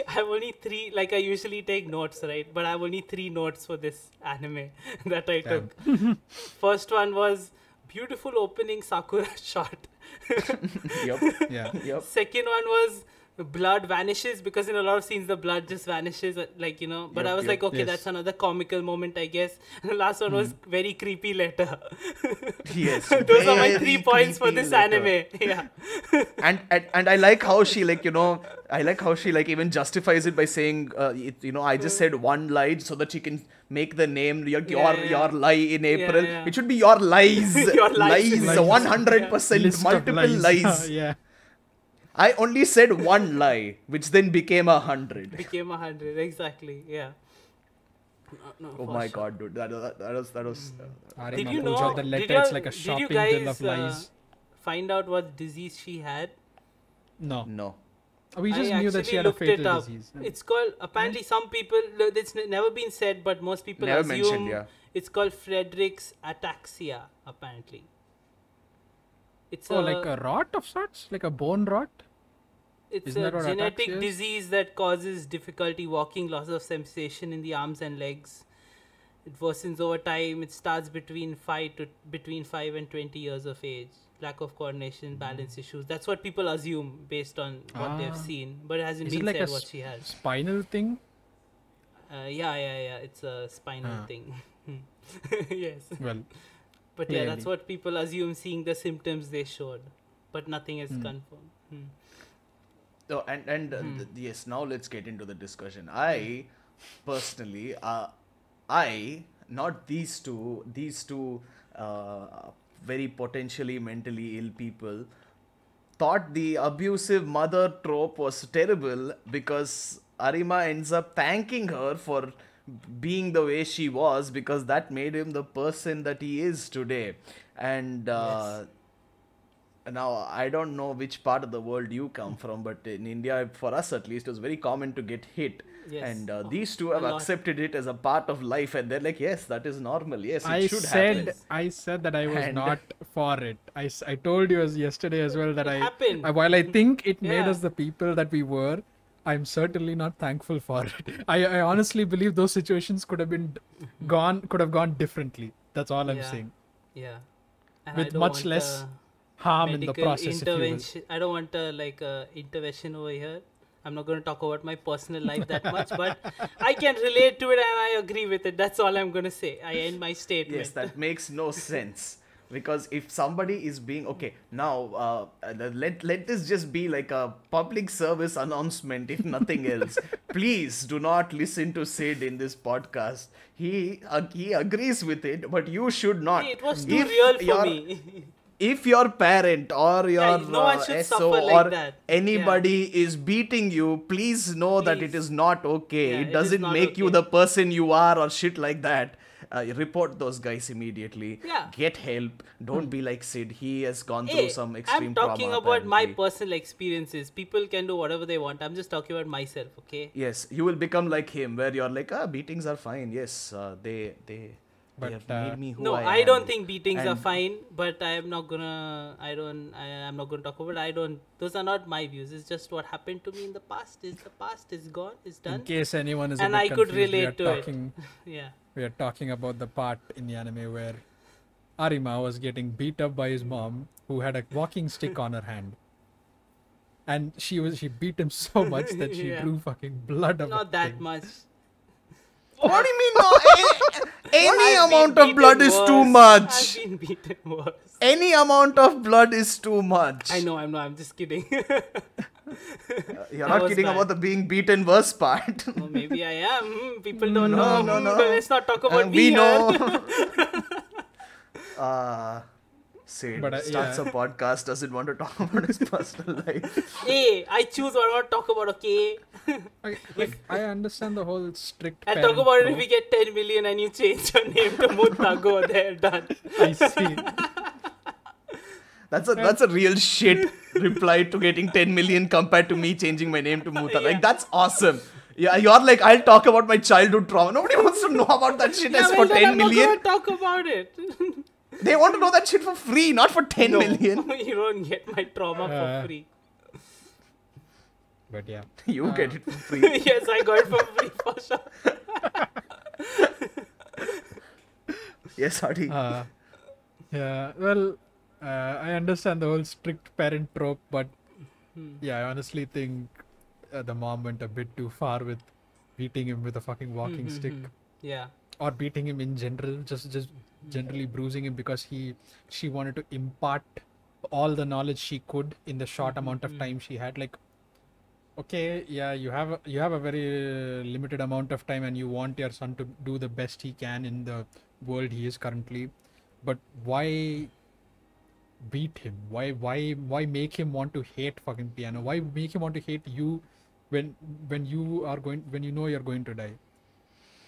have only three. Like I usually take notes, right? But I have only three notes for this anime that I took. First one was beautiful opening Sakura shot. Yep. Second one was blood vanishes because in a lot of scenes the blood just vanishes, like but I was like, okay, that's another comical moment, I guess. And the last one was very creepy letter. Yes. Those are my 3 points for this anime. Yeah. And I like how she even justifies it by saying I just said one lie so that she can make the name your lie in April. Yeah. It should be your lies. Your lies. 100% multiple lies. Yeah. I only said one lie, which then became 100. Became 100, exactly. Yeah. No, oh my god, dude! That was. Did you know? The letter, it's like a shopping bill of lies. Find out what disease she had? No. We just knew that she had a fatal disease. It's called. Apparently, some people. It's never been said, but most people assume it's called Friedreich's Ataxia. Apparently. It's like a rot of sorts, like a bone rot. It's a genetic disease that causes difficulty walking, loss of sensation in the arms and legs. It worsens over time. It starts between 5 and 20 years of age. Lack of coordination, balance issues. That's what people assume based on what they've seen, but it hasn't been said what she has. Spinal thing? Yeah. It's a spinal thing. Yes. Well. But yeah, that's what people assume seeing the symptoms they showed, but nothing is confirmed. Oh, yes, now let's get into the discussion. I personally, not these two very potentially mentally ill people, thought the abusive mother trope was terrible because Arima ends up thanking her for being the way she was because that made him the person that he is today. And now I don't know which part of the world you come from, but in India, for us at least, it was very common to get hit. Yes. And these two have accepted it as a part of life, and they're like, yes, that is normal. Yes, it should happen. I said that I was not for it. I told you yesterday as well that it happened. While I think it made us the people that we were, I'm certainly not thankful for it. I honestly believe those situations could have gone differently. That's all I'm saying. Yeah. And with much less harm in the process. I don't want intervention over here. I'm not going to talk about my personal life that much, but I can relate to it and I agree with it. That's all I'm going to say. I end my statement. Yes, that makes no sense. Because if somebody is being, okay, now let this just be like a public service announcement, if nothing else. Please do not listen to Sid in this podcast. He agrees with it, but you should not. It was too real for me. If your parent or your SO or anybody is beating you, please know that it is not okay. Yeah, it doesn't make you the person you are or shit like that. Report those guys immediately. Yeah. Get help. Don't be like Sid. He has gone through some extreme trauma. I'm talking about my personal experiences. People can do whatever they want. I'm just talking about myself, okay? Yes. You will become like him where you're like, beatings are fine. Yes, I don't think beatings are fine, but I'm not gonna talk about it. Those are not my views. It's just what happened to me in the past. It's gone. It's done. In case anyone is a bit confused, could relate to it. We are talking about the part in the anime where Arima was getting beat up by his mom, who had a walking stick on her hand, and she beat him so much that she drew fucking blood. Not that much. What do you mean? Any amount of blood is too much. I've been beaten worse. Any amount of blood is too much. I know, I'm not. I'm just kidding. You're not kidding about the being beaten worse part. Oh, maybe I am. People don't know. No. Let's not talk about we know. Sid starts a podcast, doesn't want to talk about his personal life. Hey, I choose what I want to talk about, okay? I understand the whole strict I'll talk about it if we get 10 million and you change your name to Mutago. They're done. I see. That's a real shit reply to getting 10 million compared to me changing my name to Muta. Like, that's awesome. Yeah, you're like, I'll talk about my childhood trauma. Nobody wants to know about that shit as for 10 million. I'm not going to talk about it. They want to know that shit for free, not for 10 million. You don't get my trauma for free. But yeah. You get it for free. Yes, I got it for free for sure. Yes, Adi. Yeah, well, I understand the whole strict parent trope, but yeah, I honestly think the mom went a bit too far with beating him with a fucking walking stick. Yeah. Or beating him in general, just generally bruising him because she wanted to impart all the knowledge she could in the short amount of time she had. Like, okay, yeah, you have a very limited amount of time and you want your son to do the best he can in the world he is currently, but why beat him? Why make him want to hate fucking piano? Why make him want to hate you when you know you're going to die?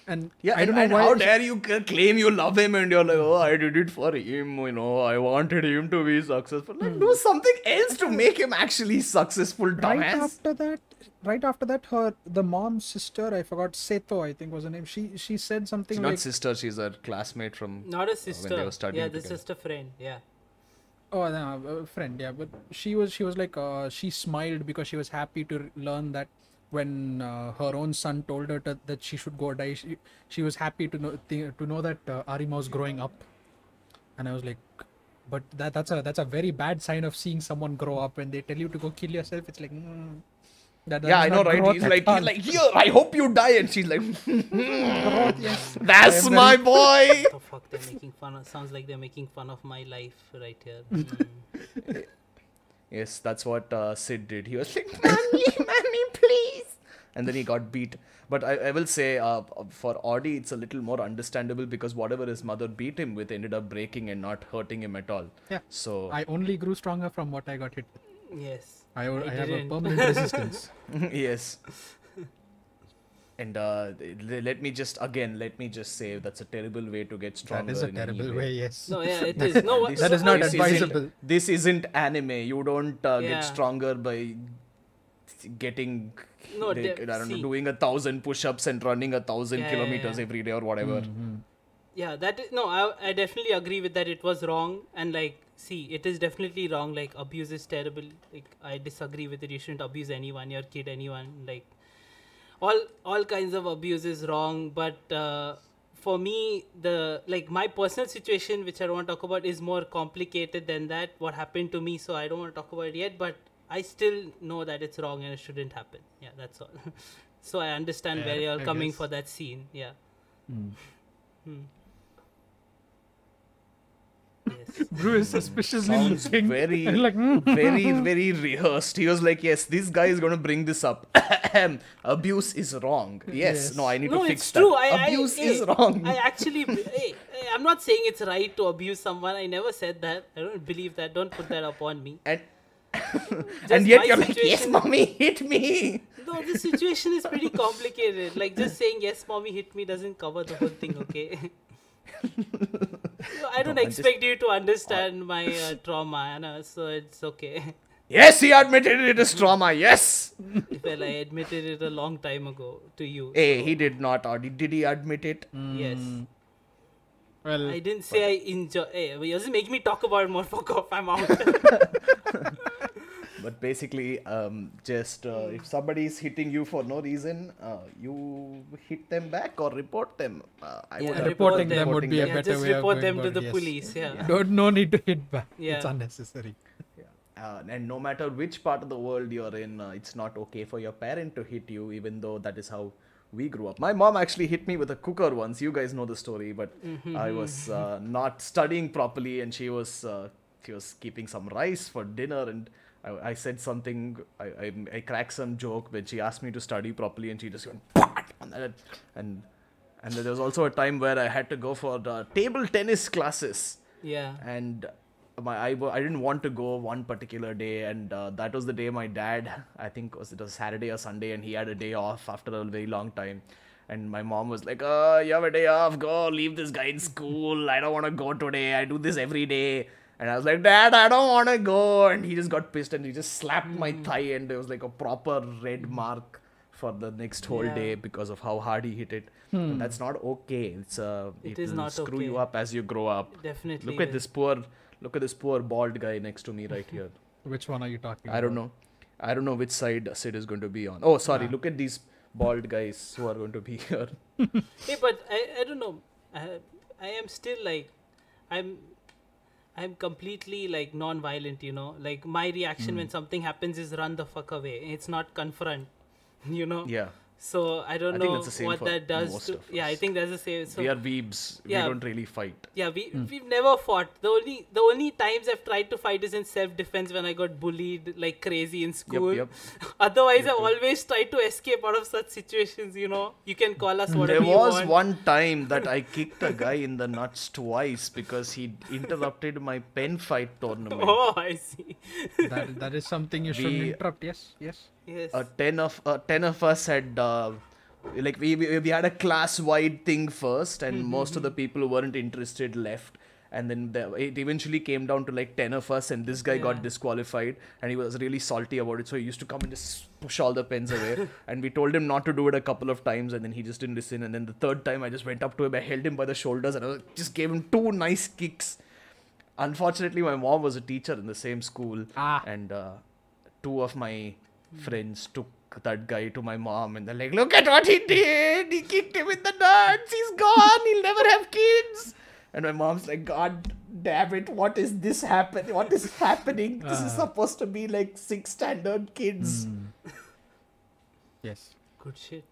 And yeah, I don't know why how dare you claim you love him and you're like, oh, I did it for him, you know, I wanted him to be successful. Like, do something else to make him actually successful, dumbass. Right after that, the mom's sister, I forgot, Seto, I think was her name. She said something. She's like, not sister, she's a classmate from. Not a sister. When they were studying together. This is a friend. Yeah. Oh, no, a friend. Yeah, but she was like, she smiled because she was happy to learn that. When her own son told her that she should go die, she was happy to know that Arima was growing up, and I was like, but that's a very bad sign of seeing someone grow up when they tell you to go kill yourself. It's like, yeah, I know, right? He's like, here, I hope you die, and she's like, growth, yes. That's my boy. The fuck, they're making fun of, sounds like they're making fun of my life right here. Yes, that's what Sid did. He was like, mommy, please. And then he got beat. But I will say, for Audi, it's a little more understandable because whatever his mother beat him with ended up breaking and not hurting him at all. Yeah. So I only grew stronger from what I got hit. Yes. I have a permanent resistance. Yes. And let me just say that's a terrible way to get stronger. That is a terrible way, yes. No, yeah, it is. No, that is not advisable. This isn't anime. You don't get stronger by getting, doing 1,000 push-ups and running 1,000 kilometers every day or whatever. Yeah, that is, no, I definitely agree with that. It was wrong. And like see, it is definitely wrong. Like, abuse is terrible. Like, I disagree with it. You shouldn't abuse anyone, your kid, anyone. Like, all kinds of abuse is wrong. But for me, the my personal situation, which I don't want to talk about, is more complicated than that. What happened to me, so I don't want to talk about it yet. But I still know that it's wrong and it shouldn't happen. Yeah, that's all. So I understand where you're coming for that scene. Yeah. Mm. Hmm. Yes. Drew is suspiciously looking very rehearsed. He was like, yes, this guy is going to bring this up. Abuse is wrong. Yes. No, I need to fix that. No, it's true. Abuse is wrong. I actually, I'm not saying it's right to abuse someone. I never said that. I don't believe that. Don't put that upon me. And yet you're like, yes, mommy, hit me. No, the situation is pretty complicated. Like, just saying, yes, mommy, hit me doesn't cover the whole thing, okay? I don't expect you to understand my trauma, Anna, so it's okay. Yes, he admitted it as trauma, yes! Well, I admitted it a long time ago to you. Hey, so. He did not. Did he admit it? Mm. Yes. Well, I didn't say I enjoy. Hey, it doesn't make me talk about it more. Fuck off, I'm out. But basically, if somebody is hitting you for no reason, you hit them back or report them. Reporting them would be a better way. Just report them to the police. Yeah. Yeah. No need to hit back. Yeah. It's unnecessary. Yeah. And no matter which part of the world you're in, it's not okay for your parent to hit you, even though that is how we grew up. My mom actually hit me with a cooker once. You guys know the story, but I was not studying properly, and she was keeping some rice for dinner, and I said something. I cracked some joke when she asked me to study properly, and she just went and there was also a time where I had to go for the table tennis classes. Yeah. And I didn't want to go one particular day, and that was the day my dad, I think it was Saturday or Sunday, and he had a day off after a very long time, and my mom was like, oh, you have a day off, go leave this guy in school, I don't want to go today, I do this every day. And I was like, Dad, I don't want to go, and he just got pissed and he just slapped my thigh, and there was like a proper red mark for the next whole day because of how hard he hit it. And that's not okay. It's it will screw you up as you grow up. Definitely. Look at this poor bald guy next to me right here. Which one are you talking about? I don't know. I don't know which side Sid is going to be on. Oh, sorry. Yeah. Look at these bald guys who are going to be here. Hey, but I don't know. I am still like, I'm completely like non-violent, you know. Like, my reaction when something happens is run the fuck away. It's not confront, you know. Yeah. So I don't know that's the same what that does to, yeah, I think that's the same. So, we are weebs. Yeah, we don't really fight. Yeah, we've never fought. The only times I've tried to fight is in self-defense when I got bullied like crazy in school. Yep. Otherwise, I've always tried to escape out of such situations, you know. You can call us whatever you want. There was one time that I kicked a guy in the nuts twice because he interrupted my pen fight tournament. Oh, I see. That is something you shouldn't interrupt, yes, yes. Yes. 10 of us had like we had a class-wide thing first, and most of the people who weren't interested left, and then it eventually came down to like 10 of us, and this guy got disqualified, and he was really salty about it, so he used to come and just push all the pens away. And we told him not to do it a couple of times, and then he just didn't listen. And then the third time I just went up to him, I held him by the shoulders, and I just gave him 2 nice kicks. Unfortunately, my mom was a teacher in the same school, and 2 of my friends took that guy to my mom, and they're like, look at what he did, he kicked him in the nuts, he's gone, he'll never have kids. And my mom's like, God damn it, what is happening, this is supposed to be like 6 standard kids. Yes, good shit.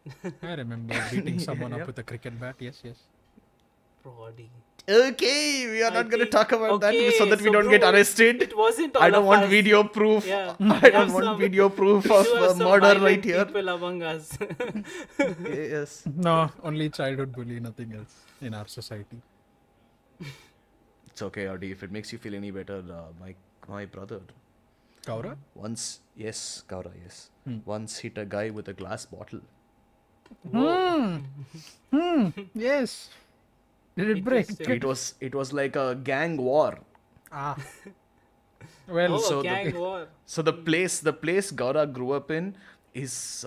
I remember beating someone up with a cricket bat. Yes Brody. Okay, we are not going to talk about that so that we don't get arrested. It wasn't all I don't want us. Video proof. Yeah. I don't want video proof of murder right here. People among us. Yes. No, only childhood bully, nothing else in our society. It's okay, Audi. If it makes you feel any better, my brother. Kaora? Kaora, yes. Once hit a guy with a glass bottle. Yes. Did it break? It was like a gang war. Well, so gang war. So the place Gaura grew up in is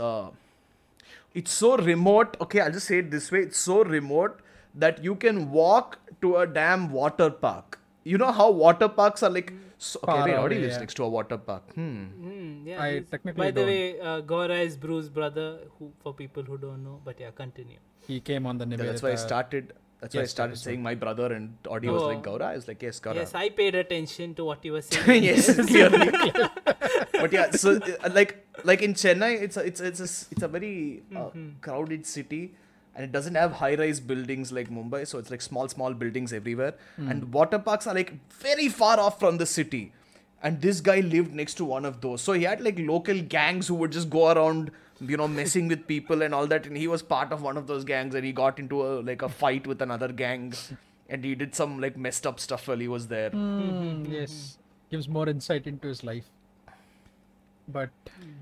it's so remote. Okay, I'll just say it this way: it's so remote that you can walk to a damn water park. You know how water parks are like. So, okay, wait, already lives next to a water park. Yeah, I technically. By the way, Gora is Bruce's brother. Who, for people who don't know, but yeah, continue. He came on the Nivedita. Yeah, that's why I started. That's why I started saying my brother, and Audi was like Gaura. I was like, yes, Gaura. Yes, I paid attention to what you were saying. Yes, clearly. But yeah, so like in Chennai, it's a very crowded city, and it doesn't have high-rise buildings like Mumbai. So it's like small buildings everywhere, and water parks are like very far off from the city. And this guy lived next to one of those, so he had like local gangs who would just go around, you know, messing with people and all that, and he was part of one of those gangs, and he got into a fight with another gang, and he did some like messed up stuff while he was there. Yes, gives more insight into his life. But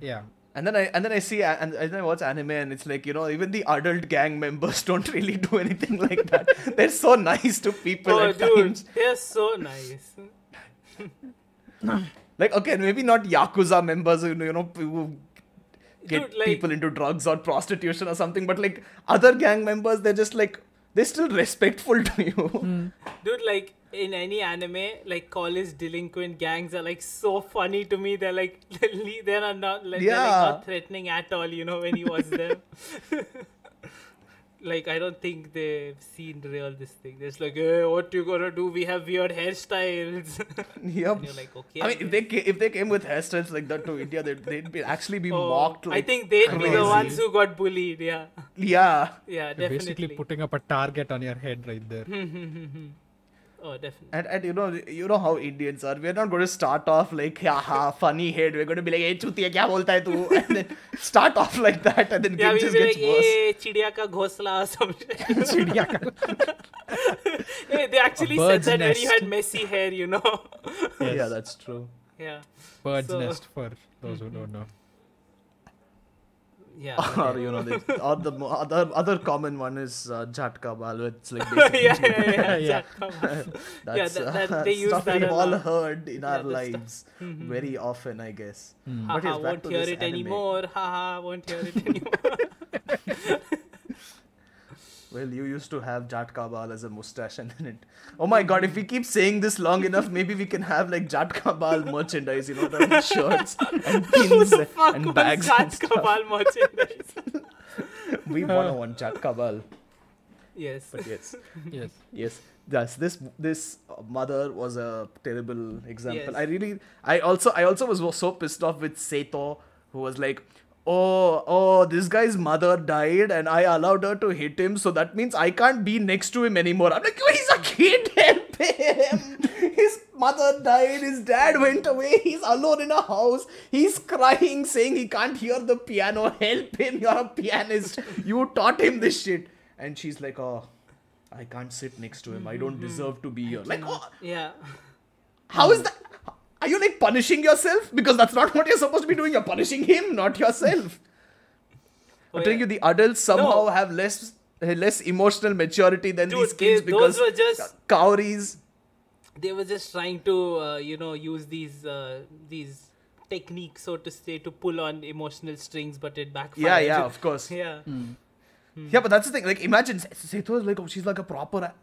yeah, and then I watch anime, and it's like, you know, even the adult gang members don't really do anything like that. They're so nice to people. Oh, at dude, times. They're so nice. Like, okay, maybe not Yakuza members, who get people into drugs or prostitution or something, but like other gang members, they're just like, they're still respectful to you. Dude, like in any anime, like college delinquent gangs are like so funny to me. They're like, they're not threatening at all, you know, when you watch them. Like, I don't think they've seen real this thing. They're just like, hey, what you gonna do? We have weird hairstyles. Yep. And you're like, okay. I mean, if they came with hairstyles like that to India, they'd actually be mocked. Like, I think they'd be the ones who got bullied. Yeah. Yeah. Yeah, definitely. You're basically putting up a target on your head right there. Oh, definitely. And you know how Indians are. We're not going to start off like, haha, funny head. We're going to be like, hey, chutiya, kya bolta hai tu? And then start off like that, and then it just gets worse. Hey, chidiya ka ghosla or something. Chidiya ka. Hey, they actually said that when you had messy hair, you know. Yes. Yeah, that's true. Yeah. Bird's nest for those who don't know. Yeah, or you know, the other common one is Jhatka Bal. It's like basically that they use stuff that we've all heard in our lives very often, I guess. But yes, back to this anime. Haha, won't hear it anymore. Well, you used to have Jhatka Bal as a mustache, and then it. Oh my God! If we keep saying this long enough, maybe we can have like Jhatka Bal merchandise. You know, the shirts and pins and bags and stuff. Jhatka Bal merchandise. Weeb101 Jhatka Bal. Yes. But yes. Yes. This mother was a terrible example. Yes. I also was so pissed off with Seto, who was like, Oh, this guy's mother died and I allowed her to hit him, so that means I can't be next to him anymore. I'm like, he's a kid, help him. His mother died, his dad went away, he's alone in a house, he's crying, saying he can't hear the piano, help him, you're a pianist, you taught him this shit. And she's like, oh, I can't sit next to him, I don't deserve to be here. Like, oh, yeah. How is that? Are you like punishing yourself? Because that's not what you're supposed to be doing. You're punishing him, not yourself. I'm telling you, the adults somehow have less emotional maturity than these kids, because those were just Kaoris. They were just trying to, use these techniques, so to say, to pull on emotional strings, but it backfired. Yeah, of course. Yeah. Yeah, but that's the thing. Like, imagine Seto is like, she's like a proper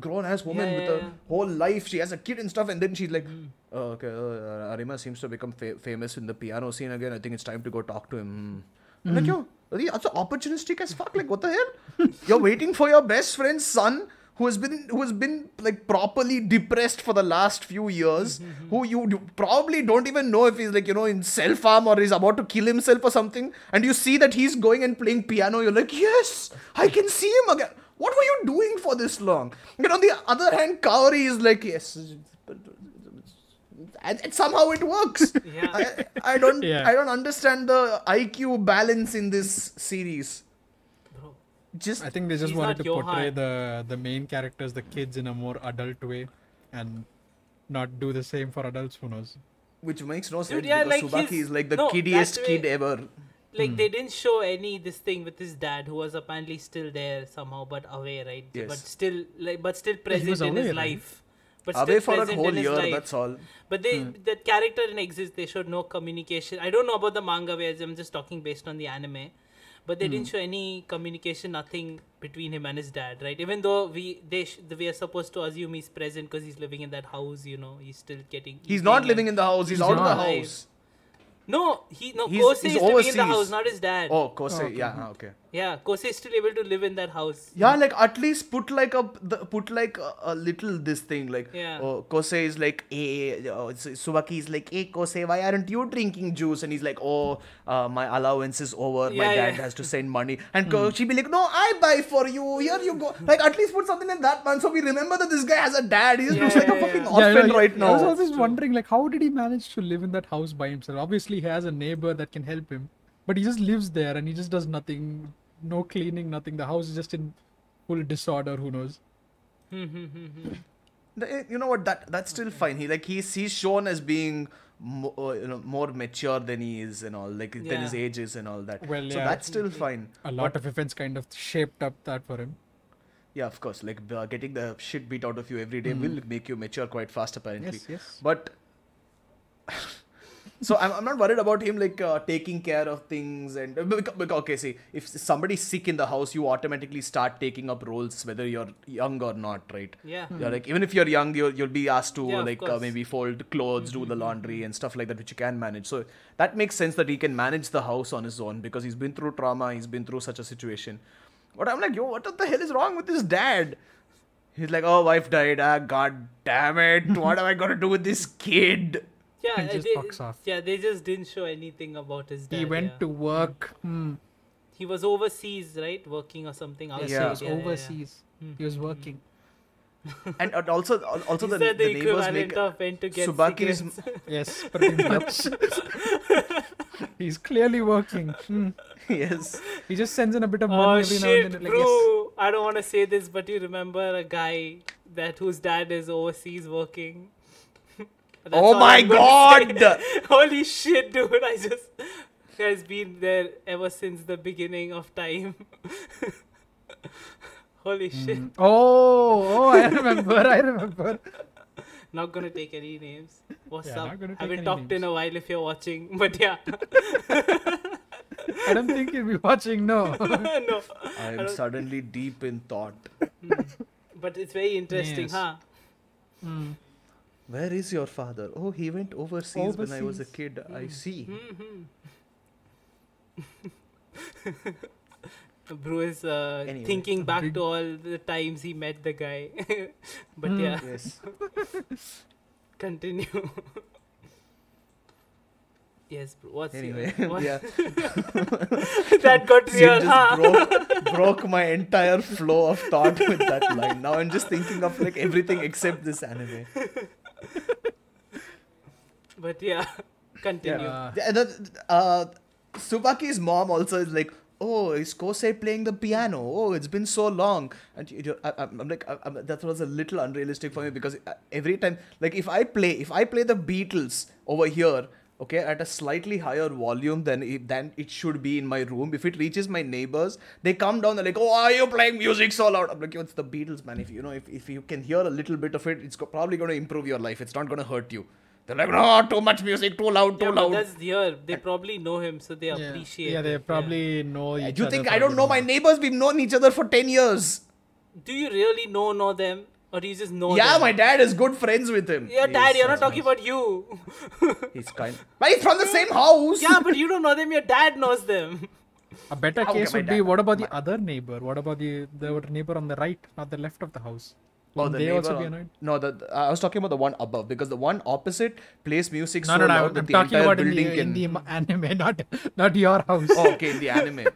grown-ass woman with a whole life. She has a kid and stuff, and then she's like, Arima seems to become famous in the piano scene again. I think it's time to go talk to him. I'm like, yo, that's opportunistic as fuck. Like, what the hell? You're waiting for your best friend's son, who has been like properly depressed for the last few years, who you probably don't even know if he's like, you know, in self-harm or he's about to kill himself or something, and you see that he's going and playing piano, you're like, yes, I can see him again. What were you doing for this long? But on the other hand, Kaori is like, yes, and somehow it works. Yeah. I don't understand the IQ balance in this series. I think they just wanted to portray the main characters, the kids, in a more adult way, and not do the same for adults. Who knows? Which makes no sense, because Tsubaki is like the kiddiest kid ever. Like, they didn't show any this thing with his dad, who was apparently still there somehow, but away, right? Yes. But still present in his life. But away for a whole year, that's all. But the character didn't exist. They showed no communication. I don't know about the manga, where I'm just talking based on the anime. but they didn't show any communication, nothing between him and his dad, right? Even though we are supposed to assume he's present because he's living in that house, you know, he's still getting... He's not living in the house, he's out of the house. No, Kōsei is living in the house, not his dad. Oh, Kōsei, yeah, Kōsei is still able to live in that house. Yeah, like at least put like a little this thing, like Kōsei is like, hey, Tsubaki is like, hey Kōsei, why aren't you drinking juice? And he's like, oh, my allowance is over, my dad has to send money. And she be like, no, I buy for you, here you go. Like at least put something in that man, so we remember that this guy has a dad, he just looks like a fucking orphan right now. I was just wondering, like, how did he manage to live in that house by himself? Obviously he has a neighbor that can help him, but he just lives there and he just does nothing, no cleaning, nothing. The house is just in full disorder, who knows. You know what, that's still fine. He's shown as being more mature than he is and all, like than his age is and all that. Well, so that's still fine. A lot of events kind of shaped up that for him. Yeah, of course, like getting the shit beat out of you every day will make you mature quite fast apparently. Yes. But so I'm not worried about him like taking care of things and okay, see, if somebody's sick in the house, you automatically start taking up roles whether you're young or not, right? Yeah. You're like, even if you're young, you'll be asked to like maybe fold clothes, do the laundry and stuff like that, which you can manage. So that makes sense that he can manage the house on his own because he's been through trauma, he's been through such a situation. But I'm like, yo, what the hell is wrong with this dad? He's like, oh, wife died. Ah, god damn it! What am I gonna do with this kid? Yeah, they just didn't show anything about his dad. He went to work. He was overseas, right? Working or something. Outside. Yeah, he was overseas. He was working. And also the neighbors make Tsubaki is pretty much. He's clearly working. Yes. He just sends in a bit of money every now and then. Like, bro, I don't want to say this, but you remember a guy whose dad is overseas working. That's oh my god! Holy shit, dude! Has been there ever since the beginning of time. Holy shit! Oh, I remember! I remember. Not gonna take any names. What's up? I haven't talked in a while if you're watching, but yeah. I don't think you'll be watching. No. No. I'm suddenly deep in thought. But it's very interesting, huh? Where is your father? Oh, he went overseas when I was a kid. I see. Bro is thinking back to all the times he met the guy. But yeah. Yes. Continue. Yes, bro. Yeah. That got real, huh? Broke my entire flow of thought with that line. Now I'm just thinking of like everything except this anime. But yeah, continue. Tsubaki's mom also is like, oh, is Kōsei playing the piano? Oh, it's been so long. And I'm like, that was a little unrealistic for me because every time, like if I play the Beatles over here, okay, at a slightly higher volume than it should be in my room, if it reaches my neighbors, they come down, they're like, oh, are you playing music so loud? I'm like, yo, it's the Beatles, man. If you know, if you can hear a little bit of it, it's probably going to improve your life. It's not going to hurt you. They're like, no, too much music, too loud, too loud. That's here. They probably know him, so they appreciate it. Yeah, they probably know each other. You think I don't know my neighbors? We've known each other for 10 years. Do you really know them? Or do you just know them? My dad is good friends with him. Your dad, you're not talking about you. He's kind. But he's from the same house. Yeah, but you don't know them. Your dad knows them. A better case would be, what about the other neighbor? What about the neighbor on the right, not the left of the house? Oh, the neighbor also be annoyed? No, I was talking about the one above, because the one opposite plays music so loud that the entire building can... No, I'm talking about in the anime, not your house. Oh, okay, in the anime.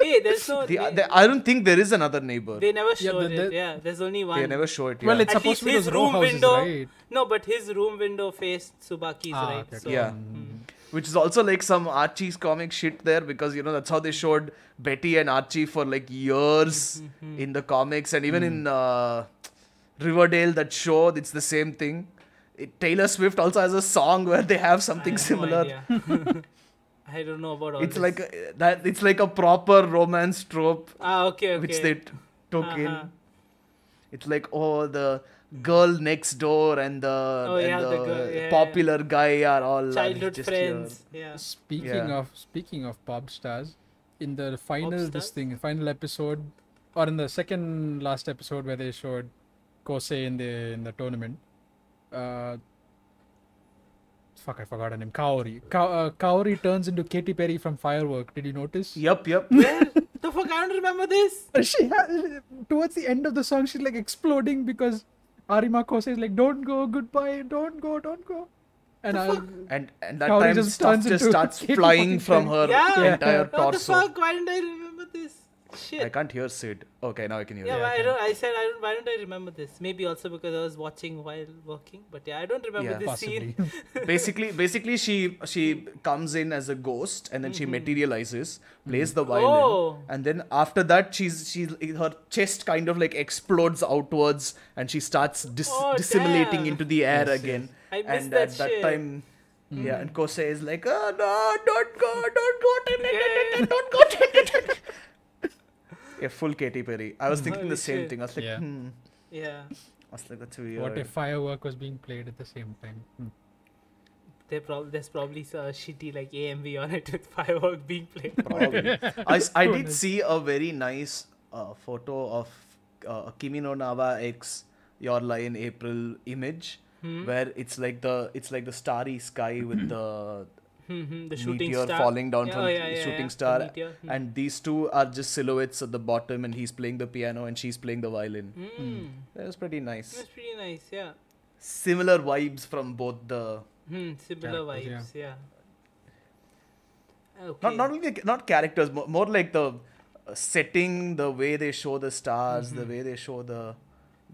Hey, there's no... I don't think there is another neighbor. They never show it, There's only one. They never show it, Well, it's supposed to be those row houses, right? No, but his room window faced Tsubaki's, right? Okay. So, yeah. Which is also like some Archie's comic shit there, because, you know, that's how they showed Betty and Archie for like years in the comics, and even in... Riverdale, that show, it's the same thing. Taylor Swift also has a song where they have something similar. No. I don't know about all this. Like that. It's like a proper romance trope, which they took in. It's like, oh, the girl next door and the popular guy are all childhood friends. Speaking of pop stars, in the final final episode, or in the second last episode where they showed Kōsei in the tournament. Fuck, I forgot her name. Kaori. Kaori turns into Katy Perry from Firework. Did you notice? Yup. Where the fuck? I don't remember this. She has, towards the end of the song, she's like exploding because Arima Kōsei is like, "Don't go, goodbye, don't go." And that Kaori time just starts flying from her entire torso. What the fuck? Why didn't I remember this? Shit. I can't hear Sid. Okay, now I can hear. Yeah, why don't I remember this? Maybe also because I was watching while working. But yeah, I don't remember this scene. basically, she comes in as a ghost and then she materializes, plays the violin, and then after that, her chest kind of like explodes outwards, and she starts dissimilating into the air again. I missed that time. Yeah, and Kōsei is like, "Oh no, don't go. Yeah, full Katy Perry. I was thinking the same thing. I was like, I was like, that's weird. What if Firework was being played at the same time? There's probably a shitty like AMV on it with Firework being played. Probably. I did see a very nice photo of Kimi no Nawa x Your Lie in April image, where it's like the starry sky with the. The shooting meteor star falling down from shooting star, and these two are just silhouettes at the bottom, and he's playing the piano and she's playing the violin. That was pretty nice. Yeah. Similar vibes from both the. Yeah. Okay. Not characters, more like the setting, the way they show the stars, the way they show the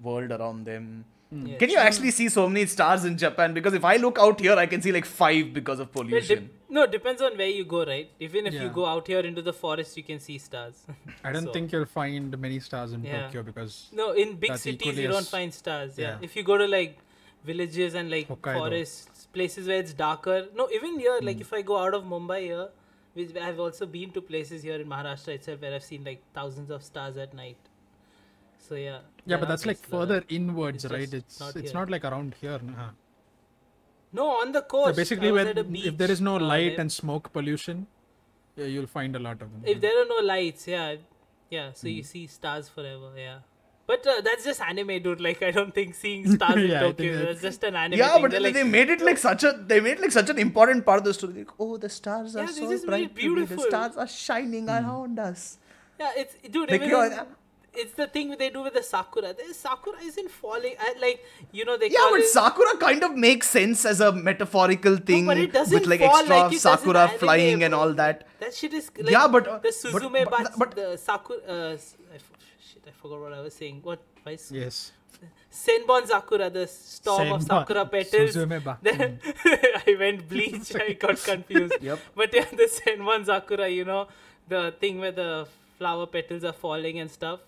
world around them. Yes. Can you actually see so many stars in Japan? Because if I look out here, I can see like 5 because of pollution. Depends on where you go, right? Even if you go out here into the forest, you can see stars. I don't think you'll find many stars in Tokyo because... No, in big cities, you don't find stars. Yeah. If you go to like villages and like Hokkaido. Forests, places where it's darker. No, even here, like if I go out of Mumbai here, I've also been to places here in Maharashtra itself where I've seen like thousands of stars at night. So yeah, but that's like further inwards, right? It's not like around here. No, on the coast. So basically, if there is no light and smoke pollution, you'll find a lot of them. If there are no lights, so you see stars forever, But that's just anime, dude. Like I don't think seeing stars in Tokyo that's just an anime. Yeah, thing. But like, they made it like such an important part of the story. Like, oh, the stars are so bright, beautiful. The stars are shining around us. Yeah, it's dude. Like, it's the thing they do with the sakura. The sakura isn't falling. Like, you know, they call but sakura kind of makes sense as a metaphorical thing. No, but it doesn't with like fall extra like sakura flying and all that. That shit is like but the Suzume but the sakura. I forgot what I was saying. What? Yes. Senbon Sakura, the storm of sakura petals. I went bleach. I got confused. But yeah, the Senbon Sakura, you know, the thing where the flower petals are falling and stuff.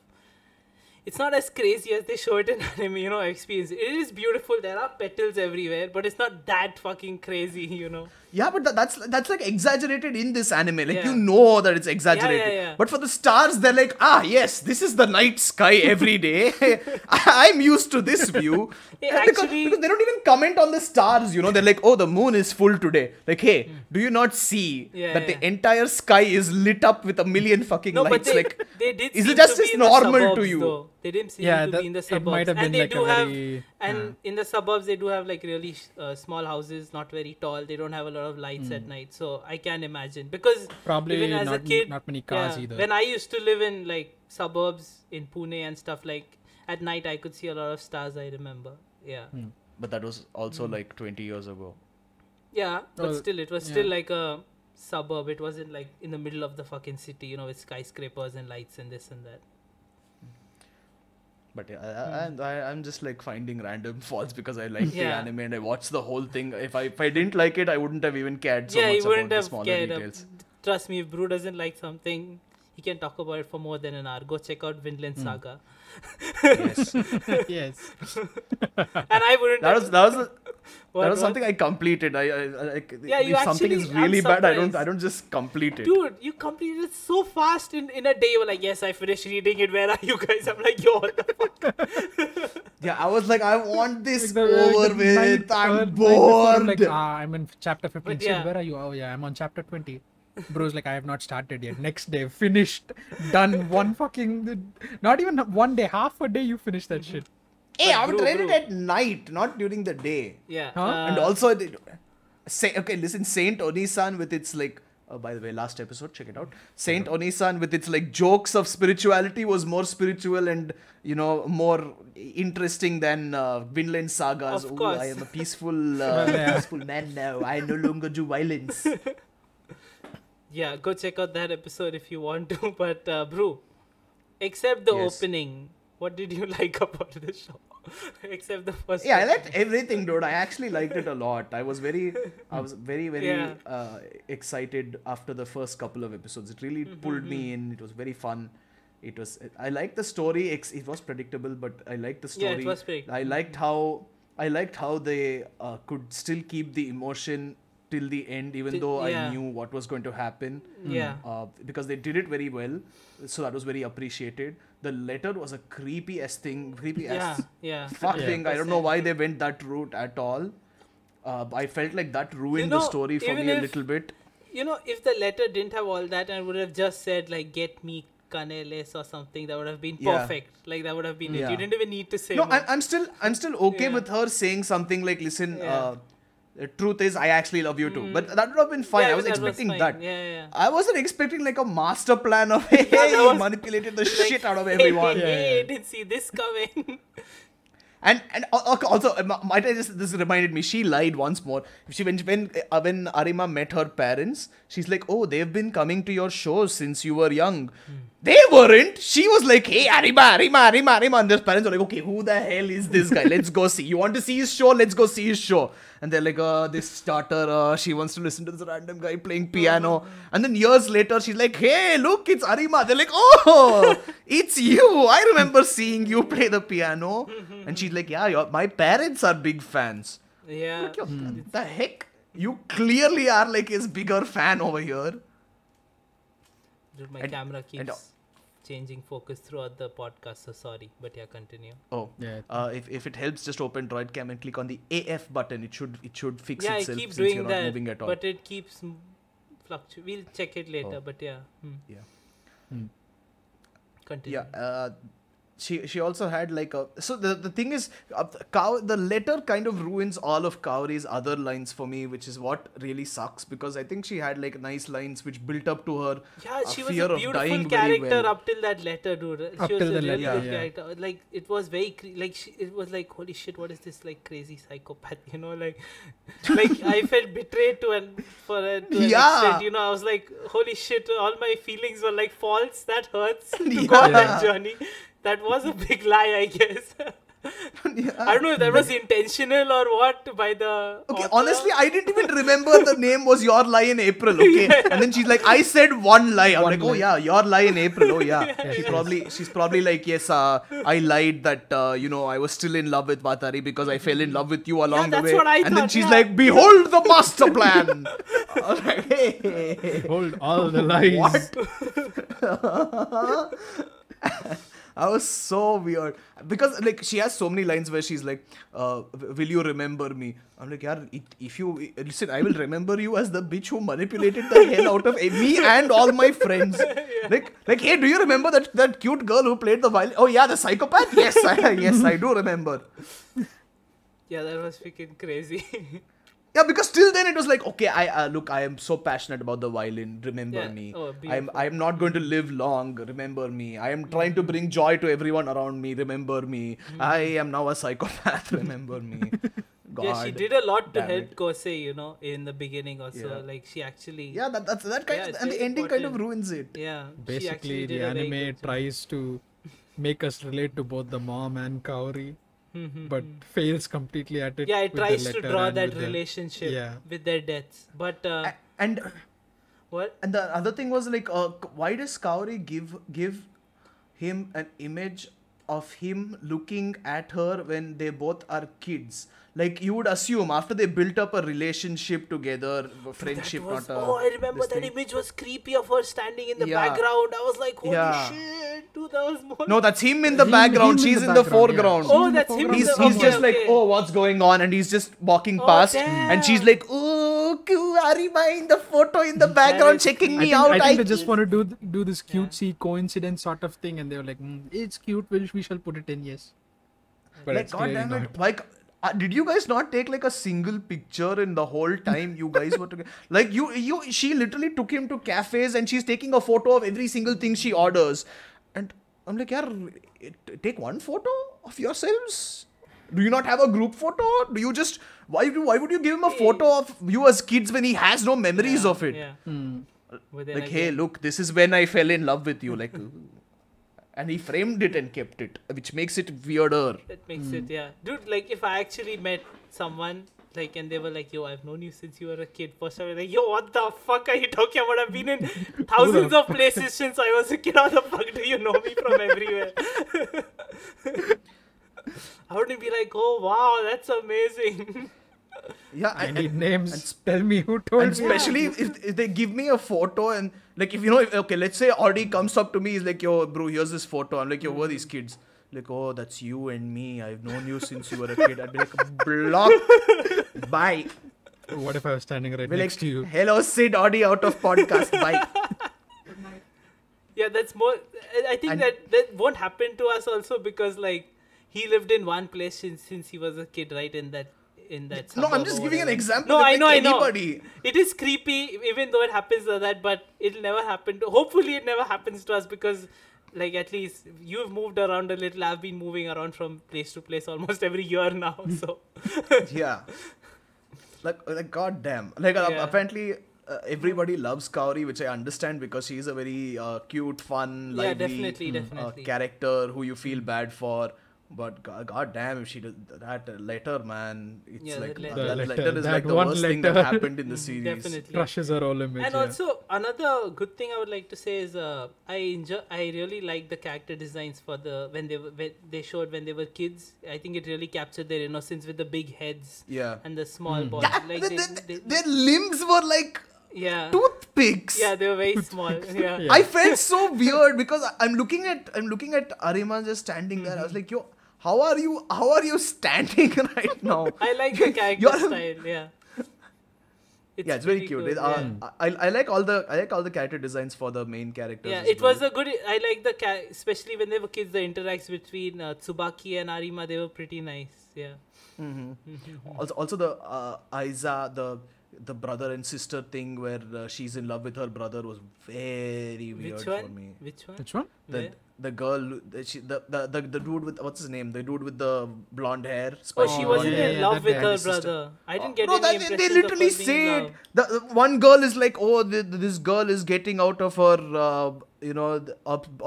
It's not as crazy as they show it in anime, you know, experience. It is beautiful. There are petals everywhere, but it's not that fucking crazy, you know. Yeah, but that's like exaggerated in this anime. Like, you know that it's exaggerated. Yeah. But for the stars, they're like, yes, this is the night sky every day. I'm used to this view. Because they don't even comment on the stars, you know. They're like, oh, the moon is full today. Like, hey, do you not see that the entire sky is lit up with a million fucking lights? But they did is it just as normal to you? Though. They didn't seem to be in the suburbs, and they like do have, in the suburbs they do have like really small houses, not very tall. They don't have a lot of lights at night, so I can imagine. Because probably even as a kid, not many cars either. When I used to live in like suburbs in Pune and stuff, like at night I could see a lot of stars. I remember, But that was also like 20 years ago. Yeah, but still, it was still like a suburb. It wasn't like in the middle of the fucking city, you know, with skyscrapers and lights and this and that. But yeah, I'm just like finding random faults because I like the anime and I watched the whole thing. If I didn't like it, I wouldn't have even cared so much about the smaller details. Trust me, if Brew doesn't like something, he can talk about it for more than an hour. Go check out Vinland Saga. Yes. And I wouldn't. That was something I completed. If something is really bad, I don't just complete it. Dude, you completed it so fast in a day. You were like, yes, I finished reading it. Where are you guys? I'm like, yo, what the fuck? I was like, I want this over with. I'm bored. I'm in chapter 15. Where are you? Oh, yeah, I'm on chapter 20. Bro's like, I have not started yet. Next day, finished, done. One fucking, not even one day, half a day you finish that shit. Hey, I would read it at night, not during the day. Yeah. Huh? And also, okay, listen, Saint Onisan with its like, by the way, last episode, check it out. Saint Onisan with its like jokes of spirituality was more spiritual and, you know, more interesting than Vinland Sagas. Of course. Ooh, I am a peaceful, peaceful man now. I no longer do violence. Yeah, go check out that episode if you want to. But Brew, except the opening, what did you like about the show? Except the first. Yeah, I liked everything, dude. I actually liked it a lot. I was very, very excited after the first couple of episodes. It really pulled me in. It was very fun. It was. I liked the story. It was predictable, but I liked the story. Yeah, it was predictable. I liked how they could still keep the emotion till the end, even though I knew what was going to happen. Yeah. Because they did it very well, so that was very appreciated. The letter was a creepy as fuck thing. I don't know why they went that route at all. I felt like that ruined the story for me a little bit. You know, if the letter didn't have all that and would have just said like, "Get me Kaneles" or something, that would have been perfect. Like that would have been it. You didn't even need to say. No, I'm still okay with her saying something like, "Listen." The truth is, I actually love you too. But that would have been fine. Yeah, I was expecting that. Yeah, yeah. I wasn't expecting like a master plan of, hey, he manipulated the shit out of everyone. Hey, didn't see this coming. And also, this reminded me, she lied once more. When Arima met her parents, she's like, oh, they've been coming to your shows since you were young. They weren't. She was like, hey, Arima. And their parents were like, okay, who the hell is this guy? Let's go see. You want to see his show? Let's go see his show. And they're like, this starter, she wants to listen to this random guy playing piano. And then years later, she's like, hey, look, it's Arima. They're like, oh, it's you. I remember seeing you play the piano. And she's like, yeah, my parents are big fans. Yeah. Like, the heck? You clearly are like his bigger fan over here. Dude, my camera keeps... changing focus throughout the podcast, so sorry, but yeah, continue. Oh, yeah. If it helps, just open DroidCam and click on the AF button. It should fix itself. Yeah, I keep doing you're not that, moving at all. But it keeps fluctuating. We'll check it later, but yeah. Continue. Yeah. She also had like a... So the thing is, the letter kind of ruins all of Kaori's other lines for me, which is what really sucks, because I think she had like nice lines which built up to her she fear was a beautiful of dying character very well. Up till that letter, dude. She was a really good character. Like, it was very... it was like, holy shit, what is this like crazy psychopath, you know? Like I felt betrayed to an extent, you know? I was like, holy shit, all my feelings were like false. That hurts to go on that journey. That was a big lie, I guess. I don't know if that was intentional or what by the author. Honestly, I didn't even remember the name was Your Lie in April, okay? Yeah. And then she's like, I said one lie. I'm like, oh yeah, Your Lie in April, oh yeah. She's probably like, yes, I lied that, you know, I was still in love with Watari because I fell in love with you along the way. That's what I thought, and then she's like, behold the master plan. I was like, hey. Behold all the lies. What? I was so weird because like she has so many lines where she's like, "Will you remember me?" I'm like, "Yeah, if you listen, I will remember you as the bitch who manipulated the hell out of me and all my friends." Yeah. Like, hey, do you remember that cute girl who played the violin? Oh yeah, the psychopath. Yes, I do remember. Yeah, that was freaking crazy. Yeah, because till then it was like, okay, I am so passionate about the violin. Remember me. Oh, I'm not going to live long. Remember me. I am trying to bring joy to everyone around me. Remember me. I am now a psychopath. Remember me. God. Yeah, she did a lot to help Kōsei, you know, in the beginning also. Yeah. Like she actually. Yeah, that kind of, and the ending important. Kind of ruins it. Yeah. Basically, the anime tries to make us relate to both the mom and Kaori. But fails completely at it. Yeah, it tries to draw that relationship with their deaths. But and the other thing was like, why does Kaori give him an image of him looking at her when they both are kids? Like you would assume after they built up a relationship together, a friendship. I remember that image was creepy of her standing in the background. I was like, holy shit, dude, that was more... No, that's him in the background. She's in the foreground. Oh, that's him. He's just like, oh, what's going on? And he's just walking past, and she's like, oh. so cute. Arima in the photo in the background checking me out. I think they just want to do this cutesy coincidence sort of thing, and they were like, "It's cute. We shall put it in." Yes. But like, God damn it! Like, did you guys not take like a single picture in the whole time you guys were together? Like, she literally took him to cafes, and she's taking a photo of every single thing she orders, and I'm like, "Yaar, take one photo of yourselves. Do you not have a group photo? Do you just why would you give him a photo of you as kids when he has no memories of it? Yeah. Like, hey, look, this is when I fell in love with you. Like, and he framed it and kept it, which makes it weirder. That makes it, yeah, dude. Like, if I actually met someone, like, and they were like, "Yo, I've known you since you were a kid," for sure, like, "Yo, what the fuck are you talking about? I've been in thousands of places since I was a kid. How the fuck do you know me from everywhere?" I wouldn't be like, "Oh wow, that's amazing." Yeah, I need names. And spell me who told me. Especially if they give me a photo and like, if you know, okay, let's say Audi comes up to me, he's like, "Yo, bro, here's this photo." I'm like, "Yo, who are these kids?" Like, "Oh, that's you and me. I've known you since you were a kid." I'd be like, "Block, bye." What if I was standing right next to you? "Hello, Sid, Audi out of podcast. Bye." Yeah, that's more. I think that won't happen to us also because like. He lived in one place since he was a kid, right? In that. No, I'm just giving an example. No, I know. It is creepy, even though it happens to that, but it'll never happen to. Hopefully, it never happens to us because, like, at least you've moved around a little. I've been moving around from place to place almost every year now. So. Yeah. Like, goddamn. Like, apparently. Everybody loves Kaori, which I understand because she is a very cute, fun, lively character who you feel bad for. But god damn, if she does that letter, man, it's like that letter is like the worst thing that happened in the series. Definitely crushes her whole image. And also another good thing I would like to say is I really like the character designs for when they were kids. I think it really captured their innocence with the big heads and the small bodies. Like their limbs were like toothpicks. Yeah, they were very small. Yeah. I felt so weird because I'm looking at Arima just standing there. I was like, "Yo, How are you standing right now?" I like the character style. Yeah. It's very cute. Cool. I like all the character designs for the main characters. Yeah, it was a good. I like especially when they were kids. The interacts between Tsubaki and Arima, they were pretty nice. Yeah. Also the Aiza, the brother and sister thing where she's in love with her brother was very weird for me. Which one? The girl, the dude with, what's his name? The dude with the blonde hair. Oh, she wasn't in love with her brother. I didn't get any impression. They literally say it. The one girl is like, "Oh, this girl is getting out of her,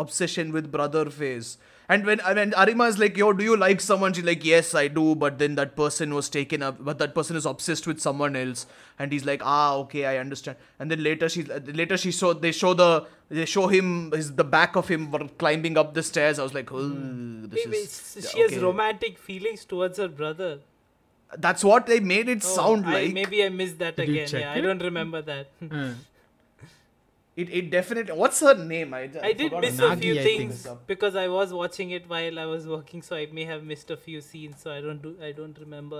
obsession with brother phase." And when Arima is like, "Yo, do you like someone?" She's like, "Yes, I do, but then that person was taken up, but that person is obsessed with someone else." And he's like, "Ah, okay, I understand." And then later they show the back of him climbing up the stairs. I was like, she has romantic feelings towards her brother. That's what they made it sound like. Maybe I missed that again. Yeah, I don't remember that. It definitely... What's her name? I did miss a few things because I was watching it while I was working, so I may have missed a few scenes, so I don't remember.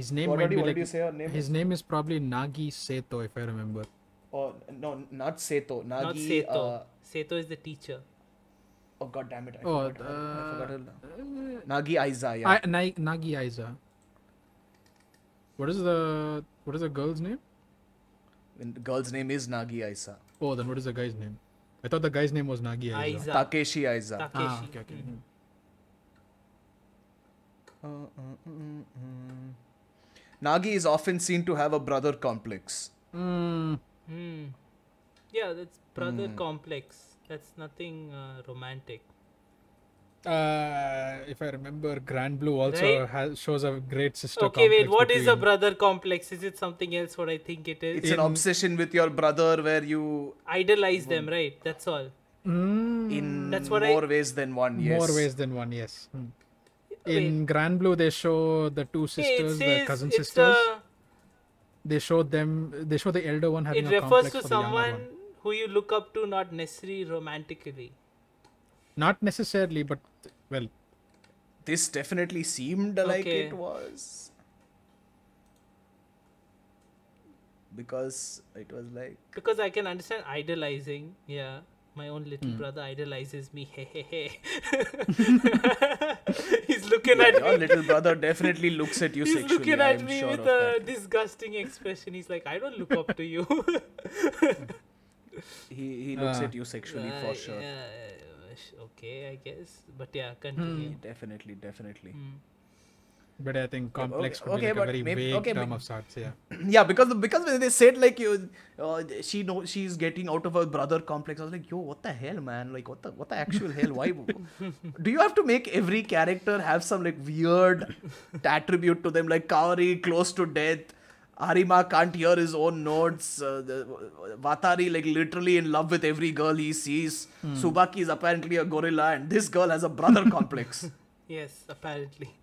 His name might be like... What did you say her name? His name is probably Nagi Seto, if I remember. Oh, no, not Seto. Nagi... Not Seto. Seto is the teacher. Oh, god damn it. I forgot her name. Nagi Aiza, yeah. Nagi Aiza. What is the girl's name? The girl's name is Nagi Aiza. Oh, then what is the guy's name? I thought the guy's name was Nagi Aiza. Takeshi Aiza. Okay. Nagi is often seen to have a brother complex. Yeah, that's brother complex. That's nothing romantic. If I remember, Grand Blue also shows a great sister complex. Okay, wait, what is a brother complex? Is it something else what I think it is? It's an obsession with your brother where you... Idolize them, right? That's all. In more ways than one, yes. In Grand Blue, they show the two sisters, the cousin sisters. They show the elder one having a complex. It refers to someone who you look up to, not necessarily romantically. Not necessarily, but well, this definitely seemed like it was. because it was like... Because I can understand idolizing, yeah. My own little brother idolizes me, He's looking at me. Your little brother definitely looks at you He's sexually. He's looking at me with a disgusting expression. He's like, I don't look up to you. He looks at you sexually for sure. Okay, I guess. But yeah, continue. Definitely. Mm. But I think complex would be like a very vague term of sorts, yeah. Yeah, because when they said like she's getting out of her brother complex, I was like, yo, what the hell, man? Like, what the actual hell? Why? Do you have to make every character have some like weird attribute to them? Like Kaori, close to death. Arima can't hear his own notes. Watari, like, literally in love with every girl he sees. Tsubaki is apparently a gorilla, and this girl has a brother complex. Yes, apparently.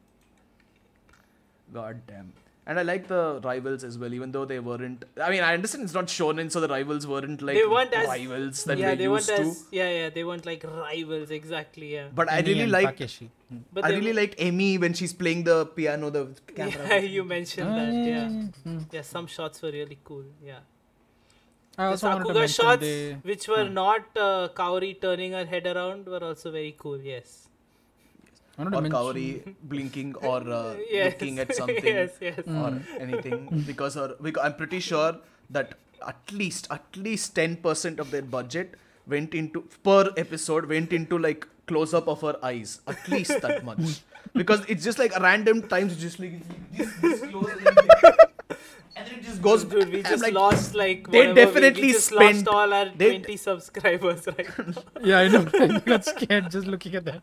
God damn. And I like the rivals as well, even though they weren't... I mean, I understand it's not shonen, so the rivals weren't like rivals that they used to. Yeah, they weren't like rivals, exactly, yeah. But I really like... I really liked Emi when she's playing the piano, the camera. Yeah, you mentioned that, yeah. Yeah, some shots were really cool, yeah. The Sakuga shots, which were not Kaori turning her head around, were also very cool, yes. Or Kaori blinking or looking at something or anything, because I'm pretty sure that at least 10% of their budget went into like close up of her eyes, at least that much, because it's just like random times, just like this close and then it just goes. Dude, we just like, lost like they definitely spent all our 20 subscribers right now. Yeah, I know. I got scared just looking at that.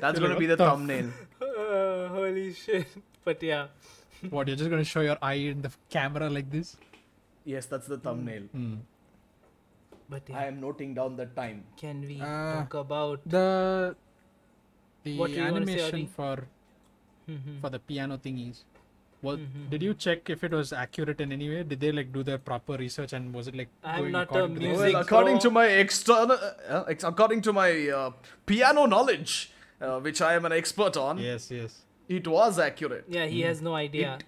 That's gonna be the thumbnail. Holy shit! But yeah. What, you're just gonna show your eye in the camera like this? Yes, that's the thumbnail. But yeah. I am noting down the time. Can we talk about the what animation for the piano thingies? Well, did you check if it was accurate in any way? Did they like do their proper research and was it like according to my piano knowledge, which I am an expert on? Yes. It was accurate. Yeah, he has no idea.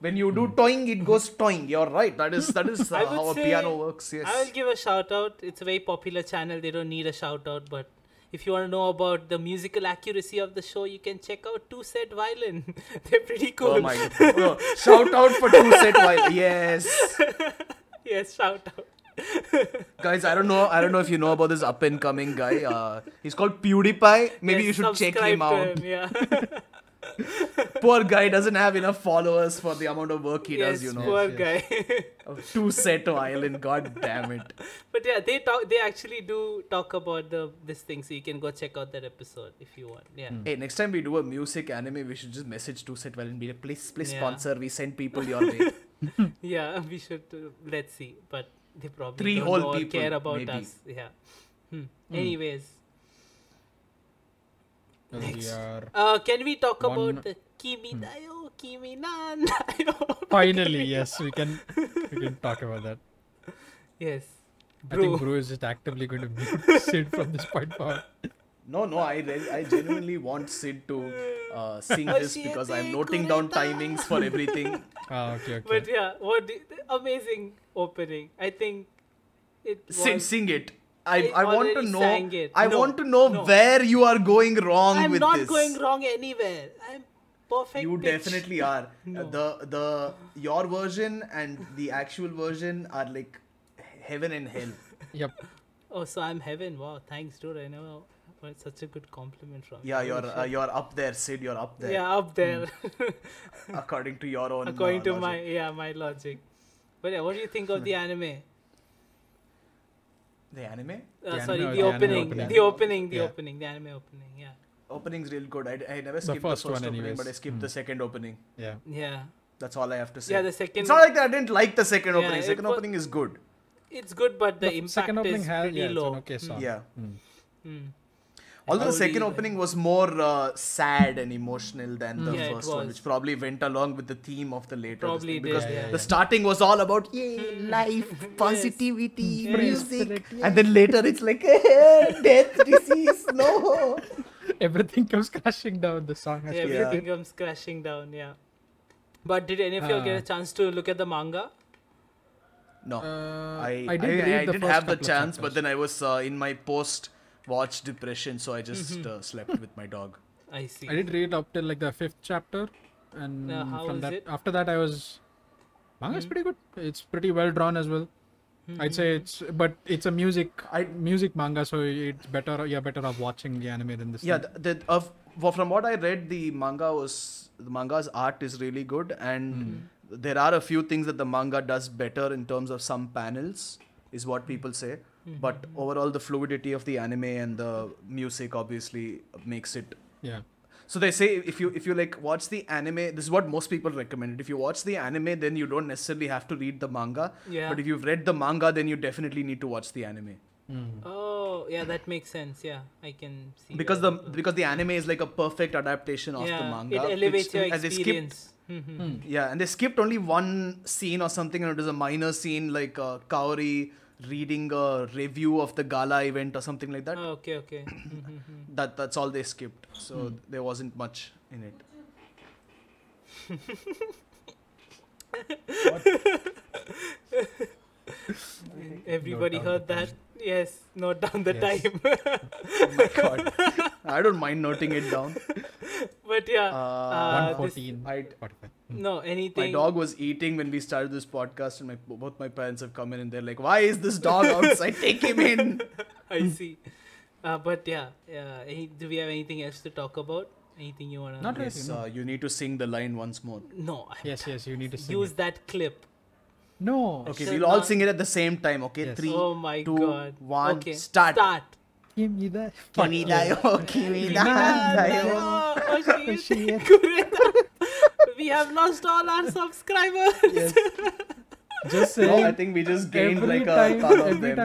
When you do toing, it goes toing. You're right. That is how a piano works. Yes. I will give a shout out. It's a very popular channel. They don't need a shout out, but. If you want to know about the musical accuracy of the show, you can check out Two Set Violin. They're pretty cool. Oh my God. No, shout out for Two Set Violin. Yes. Yes, shout out. Guys, I don't know if you know about this up and coming guy. He's called PewDiePie. Maybe you should check him out. Yeah. Poor guy doesn't have enough followers for the amount of work he does, you know. Poor guy. Two Set Violin, god damn it. But yeah, they actually do talk about this thing, so you can go check out that episode if you want. Yeah. Hey, next time we do a music anime, we should just message Two Set Violin and be like, please sponsor. We send people your way. Yeah, we should. Let's see, but they probably don't care about us. Yeah. Anyways. Next. Can we talk about the Kimi Dayo, Kimi Nan? Finally, yes, we can talk about that. Yes. Bro. I think Bro is just actively going to mute Sid from this point forward. No, I genuinely want Sid to sing this because I'm noting down timings for everything. Okay. But yeah, amazing opening. I think it was... Sing it. I want to know. Where you are going wrong with this. I'm not going wrong anywhere. I'm perfect. You definitely are. No. Your version and the actual version are like heaven and hell. Yep. Oh, so I'm heaven. Wow, thanks, dude. I never got such a good compliment from you. Yeah, you're up there, Sid. You're up there. Yeah, up there. According to your own. According to my logic. But yeah, what do you think of the anime? The anime? The anime opening, yeah. Opening's real good. I never skipped the first opening, anyways. But I skipped the second opening. Yeah. That's all I have to say. Yeah, the second... It's not like I didn't like the second opening. Second opening is good. It's good, but the impact is pretty low. Okay song. Yeah. Although the second opening was more sad and emotional than the first one, which probably went along with the theme of the later. Probably because the starting was all about life, positivity, music, and then later it's like death, disease, no. Everything comes crashing down. The song. Everything comes crashing down. Yeah. But did any of you get a chance to look at the manga? No. I did have the chance, but then I was in my post-watch depression, so I just slept with my dog. I see. I did read up till like the 5th chapter, and from that, after that I was... Manga is pretty good. It's pretty well drawn as well. I'd say it's, but it's a music manga, so it's better. You're better off watching the anime than this. Yeah, from what I read, the manga's art is really good, and there are a few things that the manga does better in terms of some panels, is what people say. But overall, the fluidity of the anime and the music obviously makes it. Yeah. So they say if you like watch the anime, this is what most people recommend. If you watch the anime, then you don't necessarily have to read the manga. Yeah. But if you've read the manga, then you definitely need to watch the anime. Oh, yeah, that makes sense. Yeah, I can see. Because the anime is like a perfect adaptation of the manga. It elevates your experience. And they skipped only one scene or something, and it was a minor scene like Kaori reading a review of the gala event or something like that. Oh, okay. That's all they skipped. So there wasn't much in it. Everybody heard that. Yes, note down the time. Oh my god. I don't mind noting it down. But yeah. 1:14. No, anything. My dog was eating when we started this podcast, and both my parents have come in and they're like, why is this dog outside? Take him in. I see. But yeah, do we have anything else to talk about? Anything you want to... Not really. You need to sing the line once more. No. Yes, you need to sing. Use that clip. No. Okay, we'll all sing it at the same time, okay? Yes. 3, oh my 2, God. 1, okay. Start. We have lost all our subscribers. Yes. Just saying. I think we just gained every time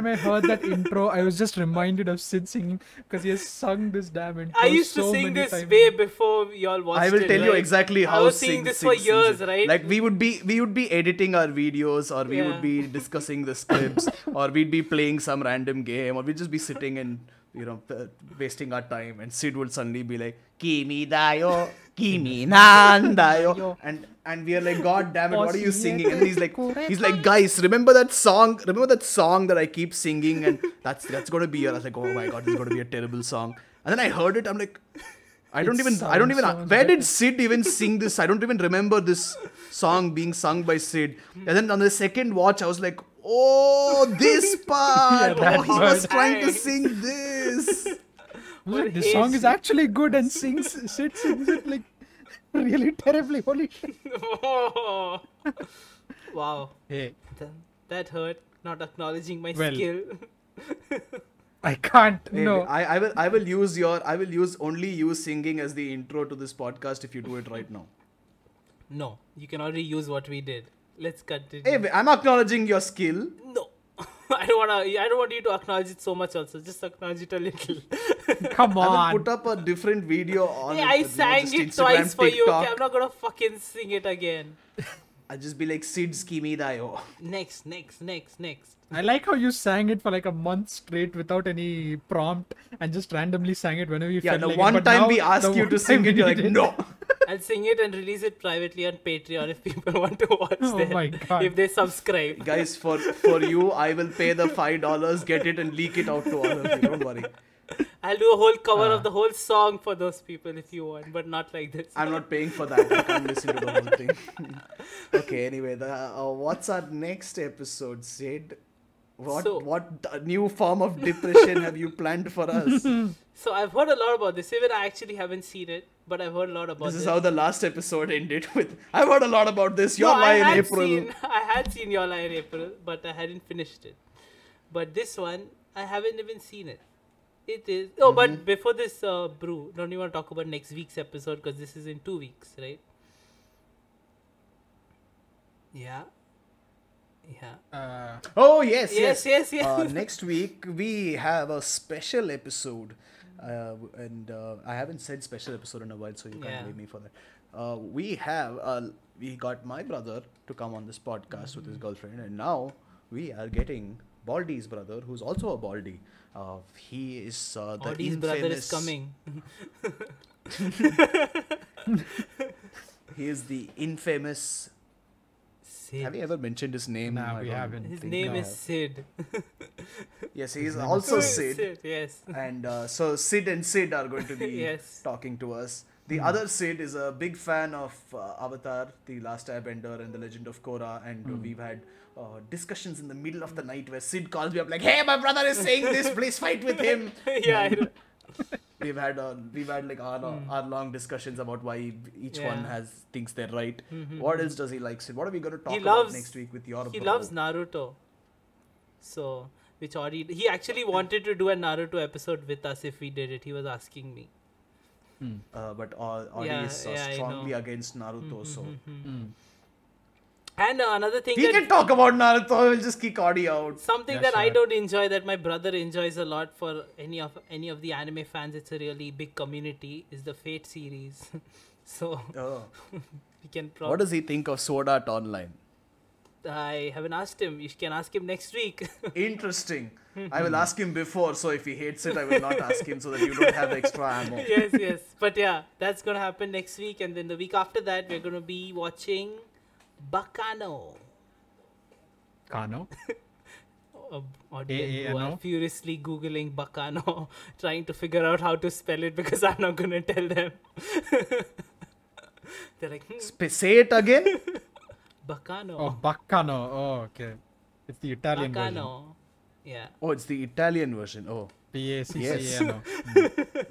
I heard that intro, I was just reminded of Sid singing, because he has sung this damn intro. I used to sing this way before y'all watched it. I will tell you exactly how. I was singing this for years, right? Like we would be editing our videos, or we would be discussing the scripts, or we'd be playing some random game, or we'd just be sitting and wasting our time. And Sid would suddenly be like, "Kimi dayo, kimi nan dayo," and we are like, "God damn it, what are you singing?" And he's like, "Guys, remember that song that I keep singing, and that's gonna be..." I was like, "Oh my god, this is gonna be a terrible song." And then I heard it. I'm like, I don't even. Where did Sid even sing this? I don't even remember this song being sung by Sid. And then on the second watch, I was like, "Oh, this part! He was trying to sing this." Like, this song is actually good, and Sid sings it like really terribly. Holy shit! Oh. Wow. Hey, that hurt. Not acknowledging my skill. I can't. Hey, no. I will use your... I will use only you singing as the intro to this podcast if you do it right now. No, you can already use what we did. Let's continue. Hey, I'm acknowledging your skill. No. I don't want you to acknowledge it so much also. Just acknowledge it a little. Come on. I will put up a different video on... Yeah, I sang it Instagram, twice for TikTok. You. Okay, I'm not going to fucking sing it again. I'll just be like, "Sid's Kimi Dayo." Next. I like how you sang it for like a month straight without any prompt, and just randomly sang it whenever you felt like it. Yeah, the one time we asked you to sing it, you're like, "No." I'll sing it and release it privately on Patreon if people want to watch that. Oh my god. If they subscribe. Guys, for you, I will pay the $5, get it, and leak it out to all of you. Don't worry. I'll do a whole cover of the whole song for those people if you want, but not like this. I'm not paying for that. I can't listen to the whole thing. Okay, anyway, what's our next episode, Sid? What new form of depression have you planned for us? So I've heard a lot about this. Even I actually haven't seen it, but I've heard a lot about this. This is how the last episode ended with, "I've heard a lot about this. Your Lie in April." I had seen Your Lie in April, but I hadn't finished it. But this one, I haven't even seen it. It is... Oh, but before this, Brew, don't you want to talk about next week's episode? Because this is in 2 weeks, right? Yeah. Yeah. Oh, yes. Next week, we have a special episode. And I haven't said special episode in a while, so you can't blame me for that. We got my brother to come on this podcast with his girlfriend. And now we are getting Baldy's brother, who's also a Baldy. He is the Baldy's brother is coming. He is the infamous Sid. Have we ever mentioned his name? No, we haven't. His name is Sid. Yes, he is also Sid. Sid, yes. And so Sid and Sid are going to be talking to us. The other Sid is a big fan of Avatar, The Last Airbender, and The Legend of Korra, and we've had discussions in the middle of the night where Sid calls me up like, "Hey, my brother is saying this. Please fight with him." We've had like hour-long discussions about why each one thinks they're right. What else does he like, Sid? What are we going to talk about next week with your? He loves Naruto, so he actually wanted to do a Naruto episode with us if we did it. He was asking me. But Audi is strongly against Naruto, so. And another thing we can talk about Naruto. We'll just kick Audi out. Something that I don't enjoy that my brother enjoys a lot. For any of the anime fans, it's a really big community. Is the Fate series. So we can. What does he think of Sword Art Online? I haven't asked him. You can ask him next week. Interesting. I will ask him before, so if he hates it, I will not ask him so that you don't have extra ammo. Yes. But yeah, that's going to happen next week. And then the week after that, we're going to be watching Baccano. Kano? Who are furiously Googling Baccano, trying to figure out how to spell it because I'm not going to tell them. They're like, say it again? Baccano. Oh, Baccano. Oh, okay. It's the Italian version. Yeah. Oh, it's the Italian version. Oh. B-A-C-C-A-N-O.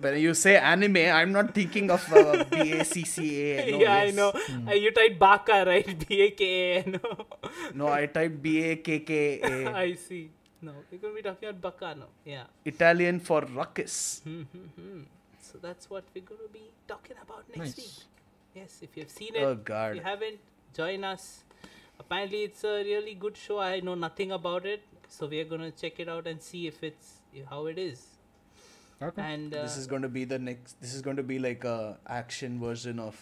When you say anime, I'm not thinking of B-A-C-C-A-N-O. Yeah, I know. You typed Baka, right? B-A-K-A-N-O. No, I typed B-A-K-K-A. I see. No, you're going to be talking about Baccano. Yeah. Italian for ruckus. So that's what we're going to be talking about next week. Yes, if you've seen it. Oh, God. If you haven't, join us. Apparently it's a really good show. I know nothing about it, so we are going to check it out and see if it's how it is. Okay. And this is going to be this is going to be like a action version of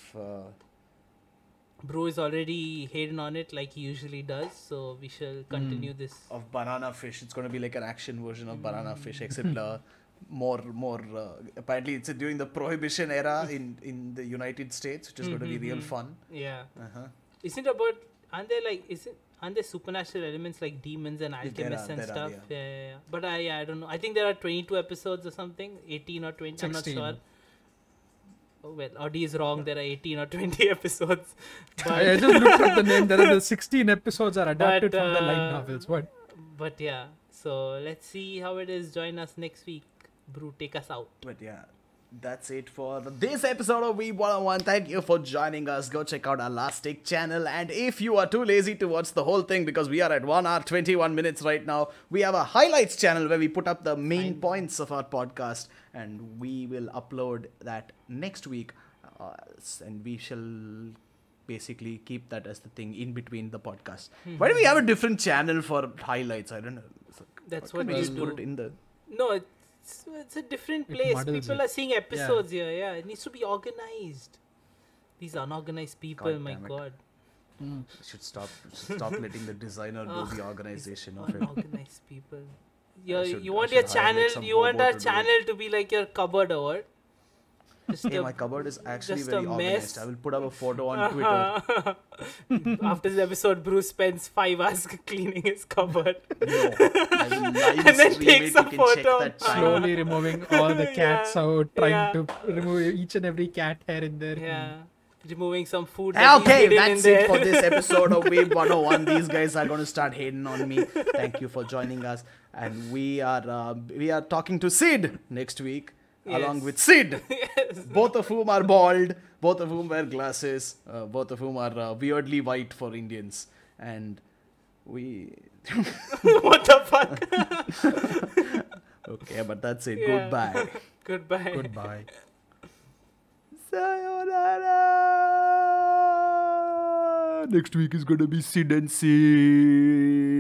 Bro is already hating on it like he usually does, so we shall continue this of Banana Fish. It's going to be like an action version of Banana Fish, except more apparently it's during the Prohibition era in the United States, which is going to be real fun. Yeah. Isn't about aren't there supernatural elements like demons and alchemists and stuff? Yeah. But I don't know. I think there are 22 episodes or something, 18 or 20. 16. I'm not sure. Oh well, Audi is wrong. There are 18 or 20 episodes. But I just looked at the name. There are 16 episodes are adapted from the light novels. What? But yeah, so let's see how it is. Join us next week. Brew, take us out. But yeah. That's it for this episode of Weeb101. Thank you for joining us. Go check out our Last Take channel. And if you are too lazy to watch the whole thing, because we are at 1 hour 21 minutes right now, we have a highlights channel where we put up the main points of our podcast. And we will upload that next week. And we shall basically keep that as the thing in between the podcast. Why do we have a different channel for highlights? I don't know. Like, that's what we just do. Put it in the... No, it's a different place. People are seeing episodes here. Yeah, it needs to be organized. These unorganized people, my God. Should stop letting the designer do the organization of it. Unorganized people. You want your channel? You want our channel to be like your cupboard or what? Hey, my cupboard is actually very organized. I will put up a photo on Twitter. After this episode, Bruce spends 5 hours cleaning his cupboard. No, and then takes a photo. Slowly removing all the cats out, trying to remove each and every cat hair in there. Yeah. Removing some food. Okay, that's it for this episode of Weeb 101. These guys are going to start hating on me. Thank you for joining us. And we are talking to Sid next week. Yes. Along with Sid, both of whom are bald, both of whom wear glasses, both of whom are weirdly white for Indians, and we... What the fuck? Okay, but that's it. Yeah. Goodbye. Goodbye. Sayonara! Next week is gonna be Sid and Sid.